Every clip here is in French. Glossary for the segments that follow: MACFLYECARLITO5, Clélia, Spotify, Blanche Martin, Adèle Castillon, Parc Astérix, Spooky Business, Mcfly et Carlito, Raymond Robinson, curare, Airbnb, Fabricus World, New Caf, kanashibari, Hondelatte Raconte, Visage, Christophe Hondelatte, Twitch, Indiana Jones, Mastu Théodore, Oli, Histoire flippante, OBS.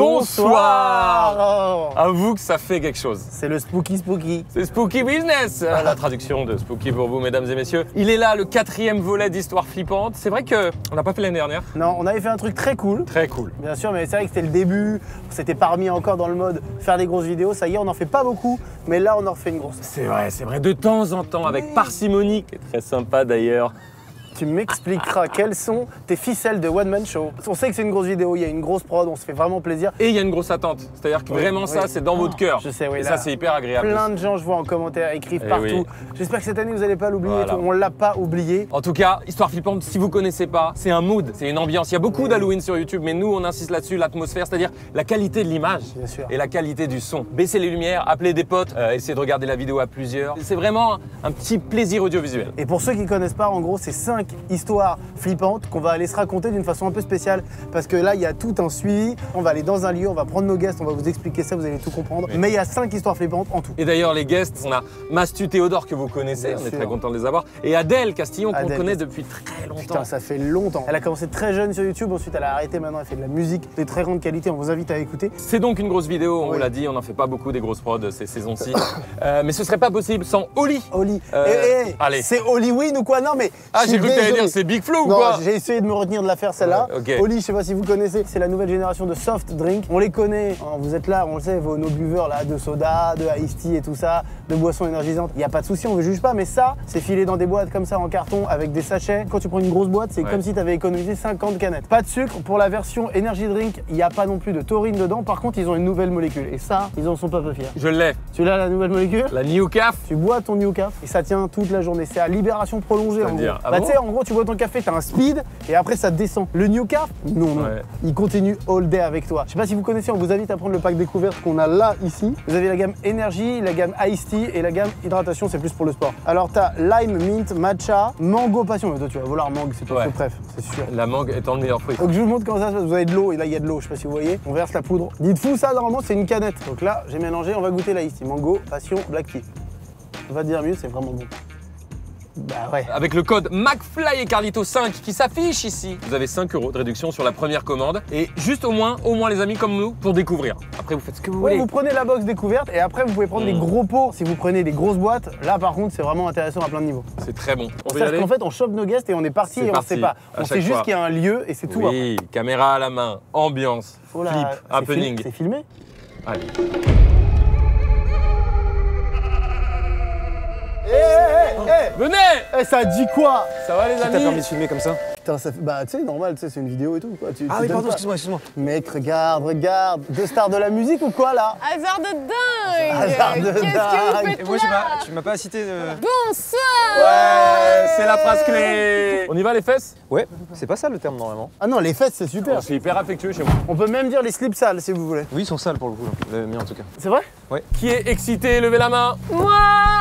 Bonsoir. Avoue que ça fait quelque chose. C'est le Spooky. C'est Spooky Business, la traduction de Spooky pour vous, mesdames et messieurs. Il est là, le quatrième volet d'Histoire flippante. C'est vrai qu'on n'a pas fait l'année dernière. Non, on avait fait un truc très cool. Très cool. Bien sûr, mais c'est vrai que c'était le début. On s'était pas remis encore dans le mode faire des grosses vidéos. Ça y est, on n'en fait pas beaucoup, mais là, on en refait une grosse. C'est vrai, de temps en temps, avec parcimonie, qui est très sympa d'ailleurs. Tu m'expliqueras quelles sont tes ficelles de One Man Show. On sait que c'est une grosse vidéo, il y a une grosse prod, on se fait vraiment plaisir. Et il y a une grosse attente, c'est-à-dire que vraiment ça, c'est dans votre cœur. Je sais, oui. Et ça, c'est hyper agréable. Plein de gens, je vois en commentaire, écrivent partout. Oui. J'espère que cette année, vous n'allez pas l'oublier. Voilà. On ne l'a pas oublié. En tout cas, Histoire flippante, si vous ne connaissez pas, c'est un mood, c'est une ambiance. Il y a beaucoup d'Halloween sur YouTube, mais nous, on insiste là-dessus, l'atmosphère, c'est-à-dire la qualité de l'image et la qualité du son. Baissez les lumières, appelez des potes, essayez de regarder la vidéo à plusieurs. C'est vraiment un petit plaisir audiovisuel. Et pour ceux qui ne connaissent pas, en gros, c'est 5 histoires flippantes qu'on va aller se raconter d'une façon un peu spéciale parce que là il y a tout un suivi, on va aller dans un lieu, on va prendre nos guests, on va vous expliquer ça, vous allez tout comprendre, mais il y a 5 histoires flippantes en tout. Et d'ailleurs les guests, on a Mastu Théodore que vous connaissez, bien on est très content de les avoir, et Adèle Castillon qu'on connaît depuis très longtemps. Putain, ça fait longtemps. Elle a commencé très jeune sur YouTube, ensuite elle a arrêté, maintenant elle fait de la musique de très grande qualité, on vous invite à écouter. C'est donc une grosse vidéo, on l'a dit, on n'en fait pas beaucoup des grosses prods ces saisons-ci, mais ce serait pas possible sans Oli. Oli, c'est Halloween ou quoi? Non mais j'ai dire c'est Big Flow ou quoi? J'ai essayé de me retenir de la faire celle-là. Oli, je sais pas si vous connaissez, c'est la nouvelle génération de soft drink. On les connaît, vous êtes là, on le sait, vos nos buveurs là, de soda, de iced tea et tout ça, de boissons énergisantes. Il n'y a pas de souci, on ne juge pas, mais ça, c'est filé dans des boîtes comme ça en carton avec des sachets. Quand tu prends une grosse boîte, c'est comme si tu avais économisé 50 canettes. Pas de sucre, pour la version energy drink, il n'y a pas non plus de taurine dedans. Par contre, ils ont une nouvelle molécule et ça, ils en sont pas peu fiers. Je l'ai. Tu l'as la nouvelle molécule? La New Caf. Tu bois ton New Caf et ça tient toute la journée. C'est à libération prolongée. Bah, tu sais, en gros, tu bois ton café, t'as un speed et après ça descend. Le New Caf, non, il continue all day avec toi. Je sais pas si vous connaissez, on vous invite à prendre le pack découverte qu'on a là, ici. Vous avez la gamme énergie, la gamme Ice Tea et la gamme hydratation, c'est plus pour le sport. Alors t'as lime, mint, matcha, mango passion. Mais toi, tu vas vouloir mangue, c'est ton préf, c'est sûr. La mangue étant le meilleur fruit. Donc je vous montre comment ça se passe. Vous avez de l'eau et là, il y a de l'eau, je sais pas si vous voyez. On verse la poudre. Dites-vous ça, normalement, c'est une canette. Donc là, j'ai mélangé, on va goûter la Ice Tea. Mango, passion, black tea. On va dire mieux, c'est vraiment bon. Bah ouais. Avec le code MACFLYECARLITO5 qui s'affiche ici, vous avez 5 € de réduction sur la première commande. Et juste au moins les amis comme nous, pour découvrir. Après vous faites ce que vous voulez. Vous prenez la box découverte et après vous pouvez prendre des gros pots. Si vous prenez des grosses boîtes, là par contre c'est vraiment intéressant à plein de niveaux. C'est très bon. On sait qu'en fait on chope nos guests et on est parti et on sait pas. On sait juste qu'il y a un lieu et c'est tout. Oui, caméra à la main, ambiance, flip, happening. C'est filmé? Allez. Venez! Eh, ça dit quoi? Ça va les amis? T'as permis de filmer comme ça? Putain, ça fait... Bah, tu sais, normal, tu sais, c'est une vidéo et tout, quoi. Ah oui, pardon, excuse-moi, excuse-moi. Mec, regarde. Deux stars de la musique ou quoi, là? Hasard de dingue! Hasard de dingue! Qu'est-ce que vous faites? Et moi, tu m'as pas cité de... Bonsoir! Ouais, c'est la phrase clé! On y va, les fesses? Ouais, c'est pas ça le terme, normalement. Ah non, les fesses, c'est super. C'est hyper affectueux chez moi. On peut même dire les slips sales, si vous voulez. Oui, ils sont sales, pour le coup, le mien, en tout cas. C'est vrai? Ouais. Qui est excité? Levez la main. Moi!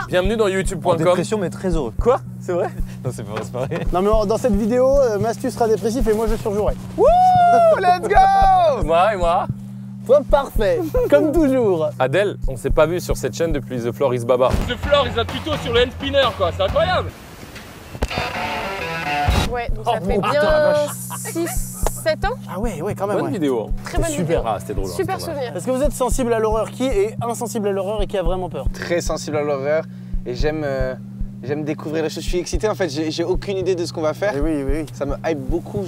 Bienvenue dans youtube.com. En dépression, mais très heureux. Quoi? C'est vrai? Non, c'est pas vrai, c'est pareil. Non, mais dans cette vidéo, Mastu sera dépressif et moi je surjouerai. Wouh, let's go. Moi et moi. Toi, parfait, comme toujours. Adèle, on s'est pas vu sur cette chaîne depuis The Floor is Baba. The Floor is a tuto sur le hand spinner, quoi, c'est incroyable. Ouais, donc ça fait bien 6-7 ans. Ah ouais, quand même. Bonne vidéo. Très bonne vidéo. Super, c'était drôle. Super souvenir. Est-ce que vous êtes sensible à l'horreur? Qui est insensible à l'horreur et qui a vraiment peur? Très sensible à l'horreur et j'aime... J'aime découvrir les choses, je suis excité en fait, j'ai aucune idée de ce qu'on va faire. Et oui. Ça me hype beaucoup,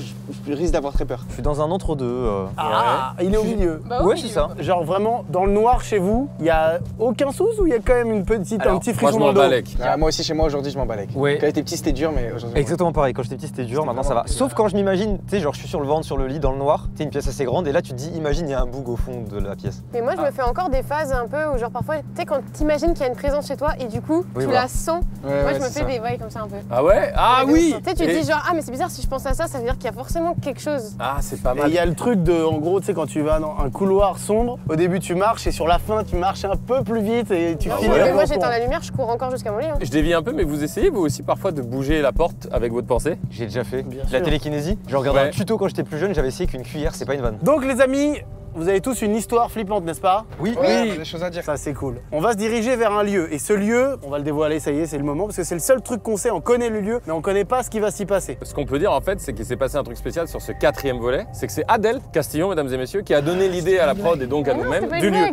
je risque d'avoir très peur. Je suis dans un entre-deux. Ah, il est au milieu. Bah, ouais, c'est ça. Genre vraiment, dans le noir chez vous, il n'y a aucun sous ou il y a quand même une petite, un petit frisson dans le dos? Moi aussi chez moi aujourd'hui je m'en balèque. Ouais. Quand j'étais petit c'était dur mais aujourd'hui... Exactement pareil, quand j'étais petit c'était dur, maintenant ça va. Sauf quand je m'imagine, tu sais genre je suis sur le ventre, sur le lit, dans le noir, c'est une pièce assez grande et là tu te dis imagine il y a un boug au fond de la pièce. Mais moi je me fais encore des phases un peu où genre parfois, tu sais quand t'imagines qu'il y a une présence chez toi et du coup tu la sens. Moi, je me fais des vagues comme ça un peu. Ah ouais? Ah oui! Tu sais, tu te dis genre, ah mais c'est bizarre, si je pense à ça, ça veut dire qu'il y a forcément quelque chose. Ah, c'est pas mal. Il y a le truc de, en gros, tu sais, quand tu vas dans un couloir sombre, au début tu marches et sur la fin tu marches un peu plus vite et tu finis. Mais moi j'éteins la lumière, je cours encore jusqu'à mon lit. Hein. Je dévie un peu, mais vous essayez vous aussi parfois de bouger la porte avec votre pensée? J'ai déjà fait. Bien sûr. La télékinésie. Je regardais un tuto quand j'étais plus jeune, j'avais essayé qu'une cuillère, c'est pas une vanne. Donc les amis, Vous avez tous une histoire flippante, n'est-ce pas? Oui, oui, oui. On a des choses à dire. Ça, c'est cool. On va se diriger vers un lieu. Et ce lieu, on va le dévoiler, ça y est, c'est le moment. Parce que c'est le seul truc qu'on sait, on connaît le lieu, mais on connaît pas ce qui va s'y passer. Ce qu'on peut dire, en fait, c'est qu'il s'est passé un truc spécial sur ce 4e volet. C'est que c'est Adèle Castillon, mesdames et messieurs, qui a donné l'idée à la prod et donc à nous-mêmes du lieu.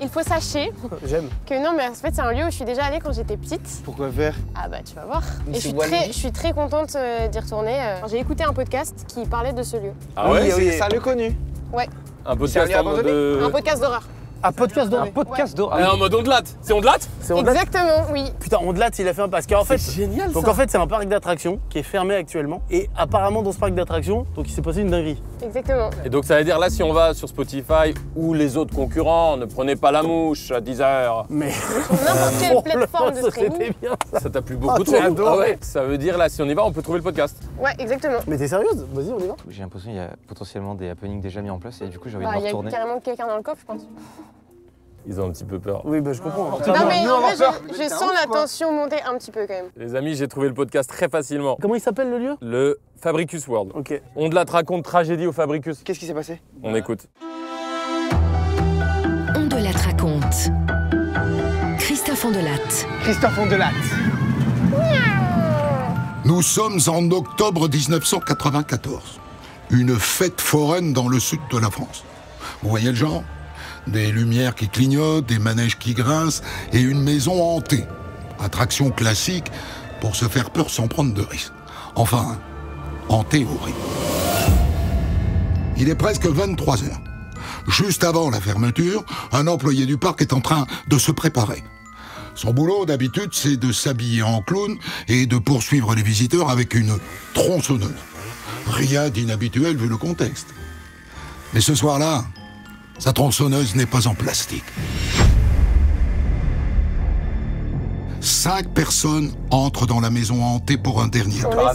Il faut sachez que non, mais en fait, c'est un lieu où je suis déjà allée quand j'étais petite. Pourquoi faire? Ah bah, tu vas voir. Et je suis très contente d'y retourner. J'ai écouté un podcast qui parlait de ce lieu. Ah oui, ouais, c'est ça le connu. Ouais. Un podcast en mode... Un podcast d'horreur. Un podcast d'horreur. Un podcast d'horreur. En mode Hondelatte. C'est Hondelatte? Exactement, oui. Putain, Hondelatte, il a fait un parce qu'en fait, génial. Donc en fait, c'est un parc d'attractions qui est fermé actuellement. Et apparemment, dans ce parc d'attractions, donc il s'est passé une dinguerie. Exactement. Et donc ça veut dire là, si on va sur Spotify ou les autres concurrents, ne prenez pas la mouche à 10 h. Mais n'importe quelle plateforme de streaming. Ça t'a plu beaucoup trop. Ah ouais. Ça veut dire là, si on y va, on peut trouver le podcast. Ouais, exactement. Mais t'es sérieuse? Vas-y, on y va. J'ai l'impression qu'il y a potentiellement des happenings déjà mis en place et du coup, j'ai envie de me retourner. Il y a carrément quelqu'un dans le coffre, je pense. Ils ont un petit peu peur. Oui, bah je comprends. Non, mais en vrai, je sens la tension monter un petit peu quand même. Les amis, j'ai trouvé le podcast très facilement. Comment il s'appelle le lieu? Le Fabricus World. Ok. Hondelatte raconte tragédie au Fabricus. Qu'est-ce qui s'est passé? On écoute. Hondelatte raconte. Christophe Hondelatte. Christophe Hondelatte. Nous sommes en octobre 1994. Une fête foraine dans le sud de la France. Vous voyez le genre? Des lumières qui clignotent, des manèges qui grincent et une maison hantée. Attraction classique pour se faire peur sans prendre de risque. Enfin, en théorie. Il est presque 23 h. Juste avant la fermeture, un employé du parc est en train de se préparer. Son boulot, d'habitude, c'est de s'habiller en clown et de poursuivre les visiteurs avec une tronçonneuse. Rien d'inhabituel vu le contexte. Mais ce soir-là, sa tronçonneuse n'est pas en plastique. 5 personnes entrent dans la maison hantée pour un dernier tour.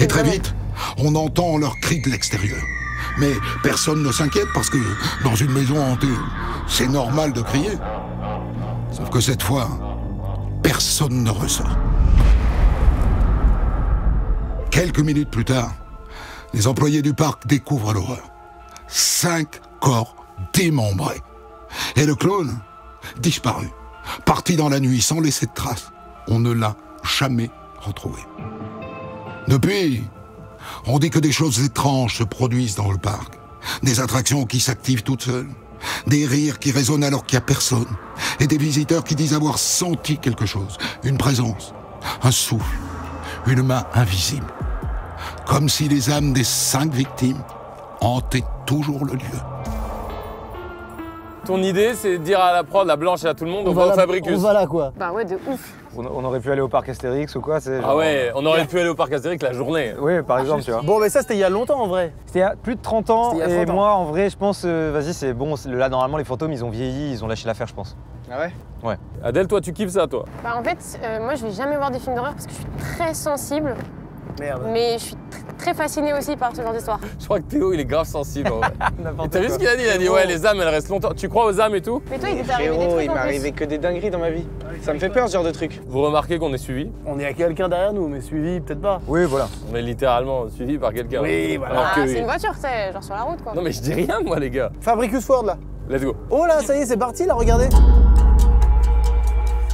Et très vite, on entend leurs cris de l'extérieur. Mais personne ne s'inquiète parce que dans une maison hantée, c'est normal de crier. Sauf que cette fois, personne ne ressort. Quelques minutes plus tard, les employés du parc découvrent l'horreur. 5 corps démembré. Et le clone, disparu, parti dans la nuit sans laisser de traces. On ne l'a jamais retrouvé. Depuis, on dit que des choses étranges se produisent dans le parc. Des attractions qui s'activent toutes seules, des rires qui résonnent alors qu'il n'y a personne, et des visiteurs qui disent avoir senti quelque chose, une présence, un souffle, une main invisible. Comme si les âmes des 5 victimes hantaient toujours le lieu. Ton idée, c'est de dire à la prod, à Blanche et à tout le monde, on va au Fabricus. On va là, quoi. Bah ouais, de ouf. On aurait pu aller au parc Astérix ou quoi, genre... Ah ouais, on aurait pu aller au parc Astérix la journée. Oui, par exemple, tu vois. Bon, mais ça, c'était il y a longtemps, en vrai. C'était il y a plus de 30 ans, et moi, en vrai, je pense, vas-y, c'est bon, là, normalement, les fantômes, ils ont vieilli, ils ont lâché l'affaire, je pense. Ah ouais? Ouais. Adèle, toi, tu kiffes ça, toi? Bah en fait, moi, je vais jamais voir des films d'horreur parce que je suis très sensible. Merde. Mais je suis très fasciné aussi par ce genre d'histoire. Je crois que Théo, il est grave sensible. T'as vu ce qu'il a dit? Il a dit ouais, les âmes, elles restent longtemps. Tu crois aux âmes et tout? Mais toi, il t'est arrivé des trucs. Il m'est arrivé que des dingueries dans ma vie. Ça me fait peur, ce genre de truc. Vous remarquez qu'on est suivi? On est à quelqu'un derrière nous, mais suivi peut-être pas. Oui, voilà. On est littéralement suivi par quelqu'un. Oui, voilà. Ah, c'est une voiture, c'est genre sur la route, quoi. Non, mais je dis rien, moi, les gars. Fabricus World, là. Let's go. Oh là, ça y est, c'est parti, là, regardez.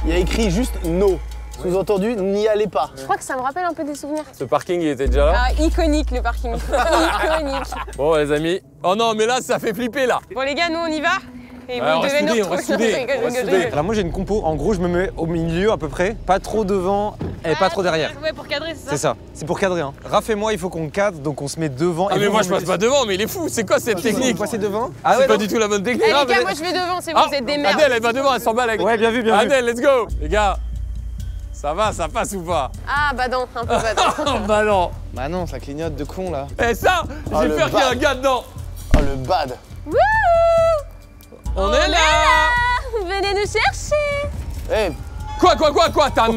Il y a écrit juste no. Sous-entendu, n'y allez pas. Je crois que ça me rappelle un peu des souvenirs. Ce parking, il était déjà là. Ah, iconique le parking. Iconique. Bon, les amis. Oh non, mais là, ça fait flipper, là. Bon, les gars, nous, on y va. Et vous devez nous retrouver. Alors, moi, j'ai une compo. En gros, je me mets au milieu, à peu près. Pas trop devant et pas trop derrière. Ouais, pour cadrer, c'est ça? C'est ça. C'est pour cadrer, hein. Raph et moi, il faut qu'on cadre, donc on se met devant. Ah, mais moi, je passe pas devant, mais il est fou. C'est quoi cette technique? Vous passez devant? Ah, ouais, pas du tout la bonne technique. Les gars, moi, je vais devant, c'est vous êtes des merdes. Adèle, elle va devant, elle s'emballe avec. Ouais, bien vu, bien vu. Adèle, let's go. Les gars. Ça va, ça passe ou pas? Ah bah non, un peu badant. Bah non. Bah non, ça clignote de con là. Eh ça, j'ai peur qu'il y ait un gars dedans. Oh le bad. Wouh! On est là. Venez nous chercher. Eh, quoi? T'as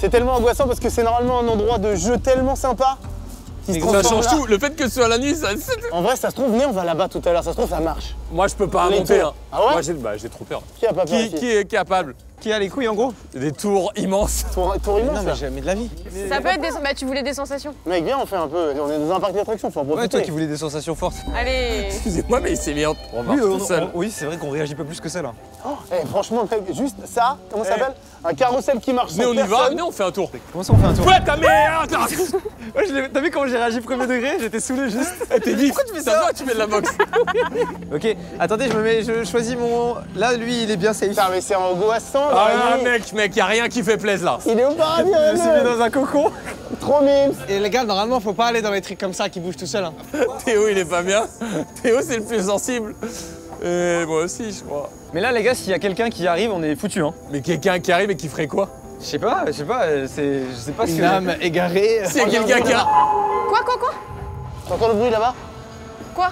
C'est tellement angoissant parce que c'est normalement un endroit de jeu tellement sympa. Ça change tout, le fait que ce soit la nuit, ça... En vrai, ça se trouve, venez, on va là-bas tout à l'heure, ça se trouve, ça marche. Moi, je peux pas monter, hein. Ah ouais? Moi, j'ai trop peur. Qui a pas peur? Qui est capable? qui a les couilles en gros. Des tours immenses. Tours immenses. Non mais jamais de la vie. Ça peut être des... Bah tu voulais des sensations. Mec viens on fait un peu, on est dans un parc d'attractions, faut en profiter. Ouais toi qui voulais des sensations fortes. Allez. Excusez-moi mais il s'est mis en... On marche tout seul. Oui c'est vrai qu'on réagit pas plus que ça là. Oh, eh, franchement mec, juste ça, comment ça s'appelle? Un carrousel qui marche sans personne. Mais on y va, venez on fait un tour. Comment ça on fait un tour? Ouais ta merde. T'as vu comment j'ai réagi premier degré? J'étais saoulé juste. T'es dit, pourquoi tu fais ça? Tu mets de la boxe. Ok, attendez, je choisis mon... Là, lui, il est bien safe. Putain, mais c'est angoissant, là. Ah, mec, y a rien qui fait plaisir, là. Il est au paradis, là. Il s'est mis dans un cocon. Trop mime. Et les gars, normalement, faut pas aller dans les trucs comme ça qui bougent tout seul, hein. Théo, il est pas bien. Théo, c'est le plus sensible. Et moi aussi, je crois. Mais là, les gars, s'il y a quelqu'un qui arrive, on est foutus, hein. Mais quelqu'un qui arrive et qui ferait quoi? Je sais pas, je sais pas ce que... Une âme égarée. C'est quelqu'un qui a... Quoi? T'entends le bruit, là-bas? Quoi?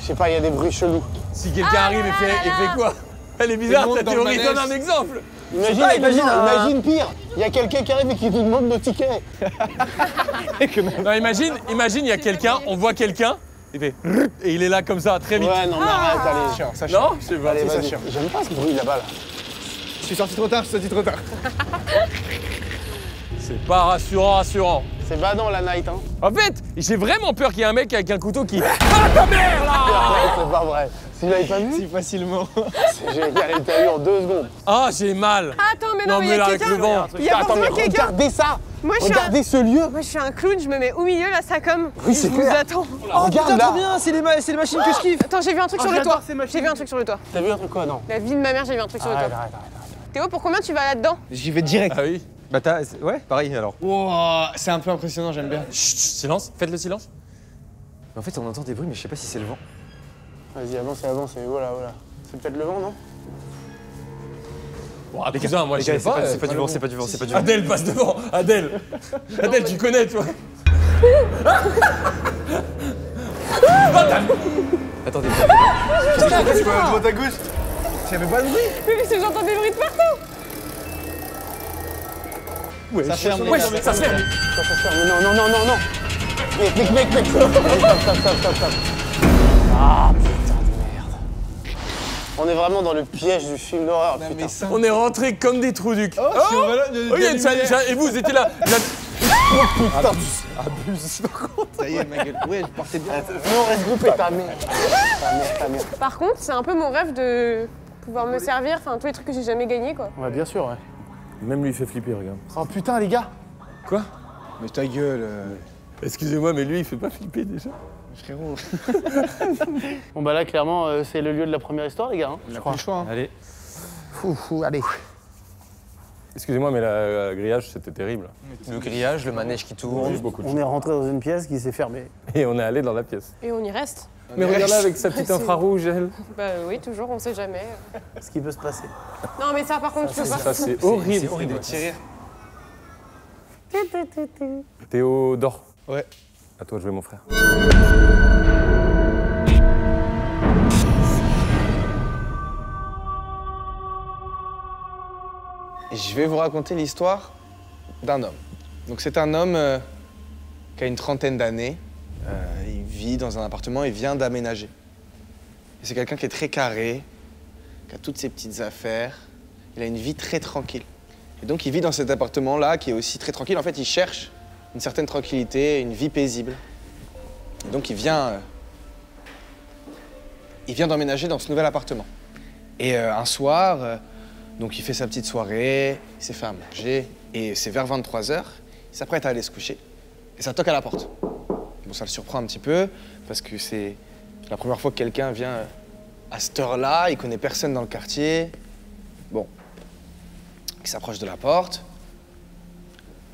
Je sais pas, il y a des bruits chelous. Si quelqu'un arrive et fait quoi? Elle est bizarre, ta théorie, donne un exemple. Imagine pire, il y a quelqu'un qui arrive et qui nous demande nos tickets. Non, imagine, il y a quelqu'un, on voit quelqu'un, il fait... Et il est là comme ça, très vite. Ouais, non, mais arrête, allez. Ça chiant. Non, je sais pas, ça chiant. J'aime pas ce bruit là-bas, là. Je suis sorti trop tard. C'est pas rassurant. C'est badant la night, hein. En fait, j'ai vraiment peur qu'il y ait un mec avec un couteau qui... Ah ta mère là. C'est pas vrai. Si j'avais pas vu si facilement. J'ai regardé ta vue en 2 secondes. Ah j'ai mal. Attends mais non mais là avec le vent. Attends mais regardez ça. Regardez ce lieu. Moi je suis un clown, je me mets au milieu là, ça comme. Oui c'est clair. Je vous attends. Oh regarde là. Trop bien, c'est les machines que je kiffe. Attends j'ai vu un truc sur le toit. J'ai vu un truc sur le toit. T'as vu un truc quoi? Non. La vie de ma mère, j'ai vu un truc sur le toit. Théo, pour combien tu vas là-dedans? J'y vais direct. Ah oui. Bah t'as... Ouais, pareil alors. Wow, c'est un peu impressionnant, j'aime bien. Chut, silence, faites le silence. En fait, on entend des bruits, mais je sais pas si c'est le vent. Vas-y, avance, et voilà. C'est peut-être le vent, non? Bon, les gars, moi, je sais pas. C'est pas du vent, c'est pas du vent. Adèle, passe devant, Adèle. Adèle, tu connais, toi. Attendez. Tu vois, droite à gauche. J'avais pas de bruit. Mais parce que j'entends des bruits de partout. Ouais, ça ferme, ça se ferme. Non. Mec. Stop. Ah, putain de merde. On est vraiment dans le piège du film d'horreur, putain. Ça... On est rentrés comme des trous ducs. Et vous étiez là. Oh putain. Abuse, par contre. Ça y est, ma gueule. Ouais, je portais bien. Non, reste groupé, ta mère. Par contre, c'est un peu mon rêve de pouvoir me servir, enfin, tous les trucs que j'ai jamais gagnés, quoi. Ouais, bien sûr, ouais. Même lui, il fait flipper, regarde. Oh putain, les gars! Quoi? Mais ta gueule. Excusez-moi, mais lui, il fait pas flipper déjà. Frérot. Bon, bah là, clairement, c'est le lieu de la première histoire, les gars. Hein, je crois. Plus le choix. Hein. Allez. Allez. Excusez-moi, mais le grillage, c'était terrible. Le grillage, le manège qui tourne. On est rentré dans une pièce qui s'est fermée. Et on est allé dans la pièce. Et on y reste. Mais regarde là avec sa petite infrarouge, elle. Bah oui, toujours, on sait jamais. Ce qui peut se passer. Non, mais ça, par contre, je peux pas. Ça, c'est horrible. C'est horrible de tirer. Théo, dors. Ouais. À toi de jouer, mon frère. Je vais vous raconter l'histoire d'un homme. Donc, c'est un homme qui a une trentaine d'années. Il vit dans un appartement et vient d'aménager. C'est quelqu'un qui est très carré, qui a toutes ses petites affaires. Il a une vie très tranquille. Et donc il vit dans cet appartement-là qui est aussi très tranquille. En fait, il cherche une certaine tranquillité, une vie paisible. Et donc il vient d'emménager dans ce nouvel appartement. Et un soir, donc il fait sa petite soirée, il s'est fait à manger. Et c'est vers 23 h, il s'apprête à aller se coucher. Et ça toque à la porte. Bon, ça le surprend un petit peu, parce que c'est la première fois que quelqu'un vient à cette heure-là, il connaît personne dans le quartier. Bon, il s'approche de la porte,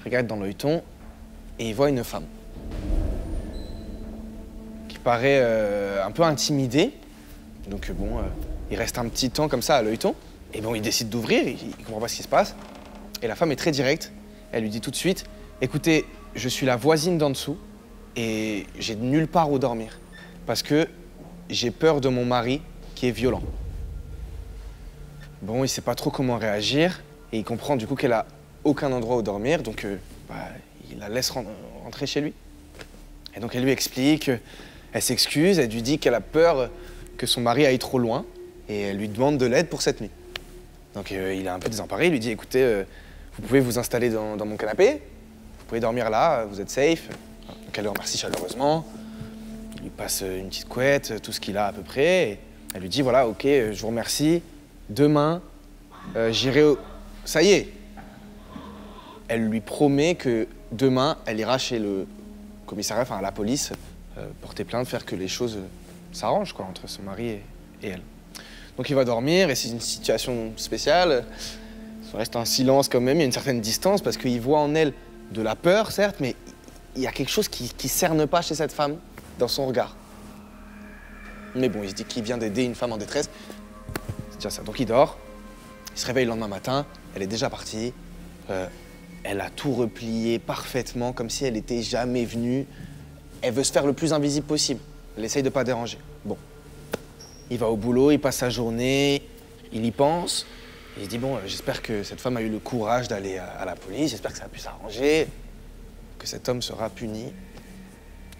regarde dans l'œilleton, et il voit une femme qui paraît un peu intimidée. Donc bon, il reste un petit temps comme ça à l'œilleton, et bon, il décide d'ouvrir, il comprend pas ce qui se passe. Et la femme est très directe, elle lui dit tout de suite, écoutez, je suis la voisine d'en dessous, et j'ai nulle part où dormir, parce que j'ai peur de mon mari qui est violent. Bon, il sait pas trop comment réagir, et il comprend du coup qu'elle a aucun endroit où dormir, donc il la laisse rentrer chez lui. Et donc elle lui explique, elle s'excuse, elle lui dit qu'elle a peur que son mari aille trop loin, et elle lui demande de l'aide pour cette nuit. Donc il est un peu désemparé, il lui dit écoutez, vous pouvez vous installer dans mon canapé, vous pouvez dormir là, vous êtes safe. Donc elle le remercie chaleureusement, il lui passe une petite couette, tout ce qu'il a à peu près. Et elle lui dit voilà, ok, je vous remercie, demain j'irai au... Ça y est. Elle lui promet que demain, elle ira chez le commissariat, enfin à la police, porter plainte, faire que les choses s'arrangent quoi, entre son mari et elle. Donc il va dormir et c'est une situation spéciale. Ça reste un silence quand même, il y a une certaine distance parce qu'il voit en elle de la peur, certes, mais il y a quelque chose qui ne cerne pas chez cette femme, dans son regard. Mais bon, il se dit qu'il vient d'aider une femme en détresse. C'est déjà ça. Donc il dort, il se réveille le lendemain matin, elle est déjà partie. Elle a tout replié parfaitement, comme si elle n'était jamais venue. Elle veut se faire le plus invisible possible. Elle essaye de ne pas déranger. Bon. Il va au boulot, il passe sa journée, il y pense. Il se dit, bon, j'espère que cette femme a eu le courage d'aller à la police, j'espère que ça a pu s'arranger, que cet homme sera puni,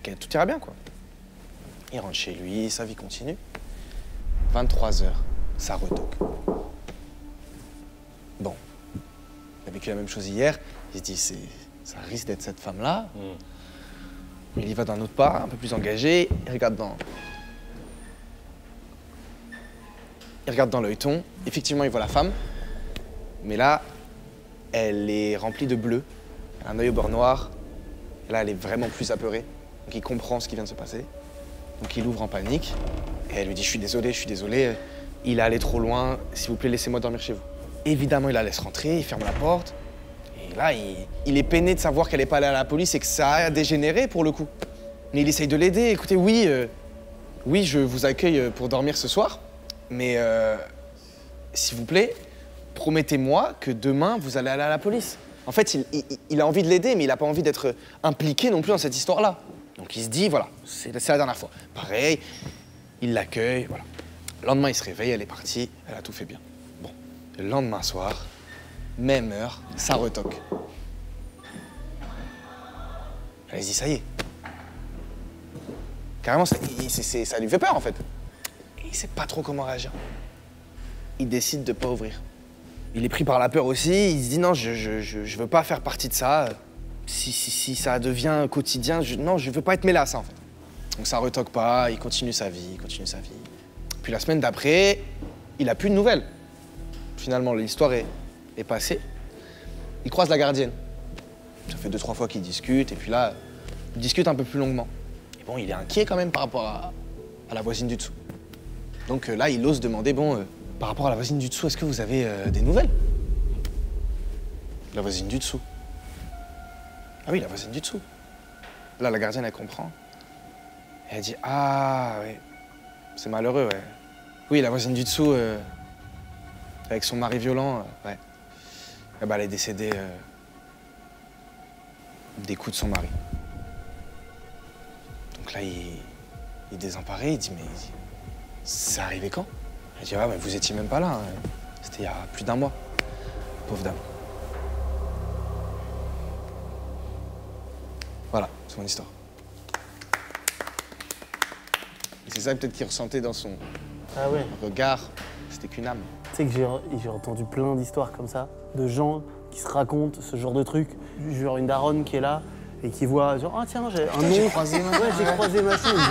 que tout ira bien, quoi. Il rentre chez lui, sa vie continue. 23 h, ça retoque. Bon. Il a vécu la même chose hier. Il se dit, ça risque d'être cette femme-là. Mm. Il y va d'un autre pas, un peu plus engagé. Il regarde dans l'œilleton. Effectivement, il voit la femme. Mais là, elle est remplie de bleu. Elle a un œil au bord noir. Et là, elle est vraiment plus apeurée. Donc, il comprend ce qui vient de se passer. Donc, il ouvre en panique. Et elle lui dit, je suis désolé, je suis désolé. Il est allé trop loin. S'il vous plaît, laissez-moi dormir chez vous. Évidemment, il la laisse rentrer, il ferme la porte. Et là, il est peiné de savoir qu'elle n'est pas allée à la police et que ça a dégénéré pour le coup. Mais il essaye de l'aider. Écoutez, oui, je vous accueille pour dormir ce soir. Mais s'il vous plaît, promettez-moi que demain, vous allez aller à la police. En fait, il a envie de l'aider, mais il n'a pas envie d'être impliqué non plus dans cette histoire-là. Donc il se dit, voilà, c'est la dernière fois. Pareil, il l'accueille, voilà. Le lendemain, il se réveille, elle est partie, elle a tout fait bien. Le lendemain soir, même heure, ça retoque. Elle se dit, ça y est. Carrément, ça lui fait peur, en fait. Et il sait pas trop comment réagir. Il décide de pas ouvrir. Il est pris par la peur aussi, il se dit, non, je veux pas faire partie de ça. Si ça devient quotidien, non, je veux pas être mêlé à ça, en fait. Donc ça retoque pas, il continue sa vie, Puis la semaine d'après, il a plus de nouvelles. Finalement, l'histoire est passée. Il croise la gardienne. Ça fait 2-3 fois qu'ils discutent, et puis là, ils discutent un peu plus longuement. Et bon, il est inquiet quand même par rapport à la voisine du dessous. Donc là, il ose demander, bon, par rapport à la voisine du dessous, est-ce que vous avez des nouvelles? La voisine du dessous. Ah oui, la voisine du dessous. Là, la gardienne, elle comprend. Et elle dit, ah, oui, c'est malheureux, ouais. Oui, la voisine du dessous... Avec son mari violent, ouais. Et bah, elle est décédée des coups de son mari. Donc là, il est désemparé, il dit, mais c'est arrivé quand? Elle dit, ah, mais vous étiez même pas là, hein. C'était il y a plus d'un mois. Pauvre dame. Voilà, c'est mon histoire. Et c'est ça peut-être qu'il ressentait dans son regard, c'était qu'une âme. Tu sais que j'ai entendu plein d'histoires comme ça, de gens qui se racontent ce genre de truc, genre une daronne qui est là et qui voit genre, ah tiens, j'ai un nom, j'ai croisé ma chose, non,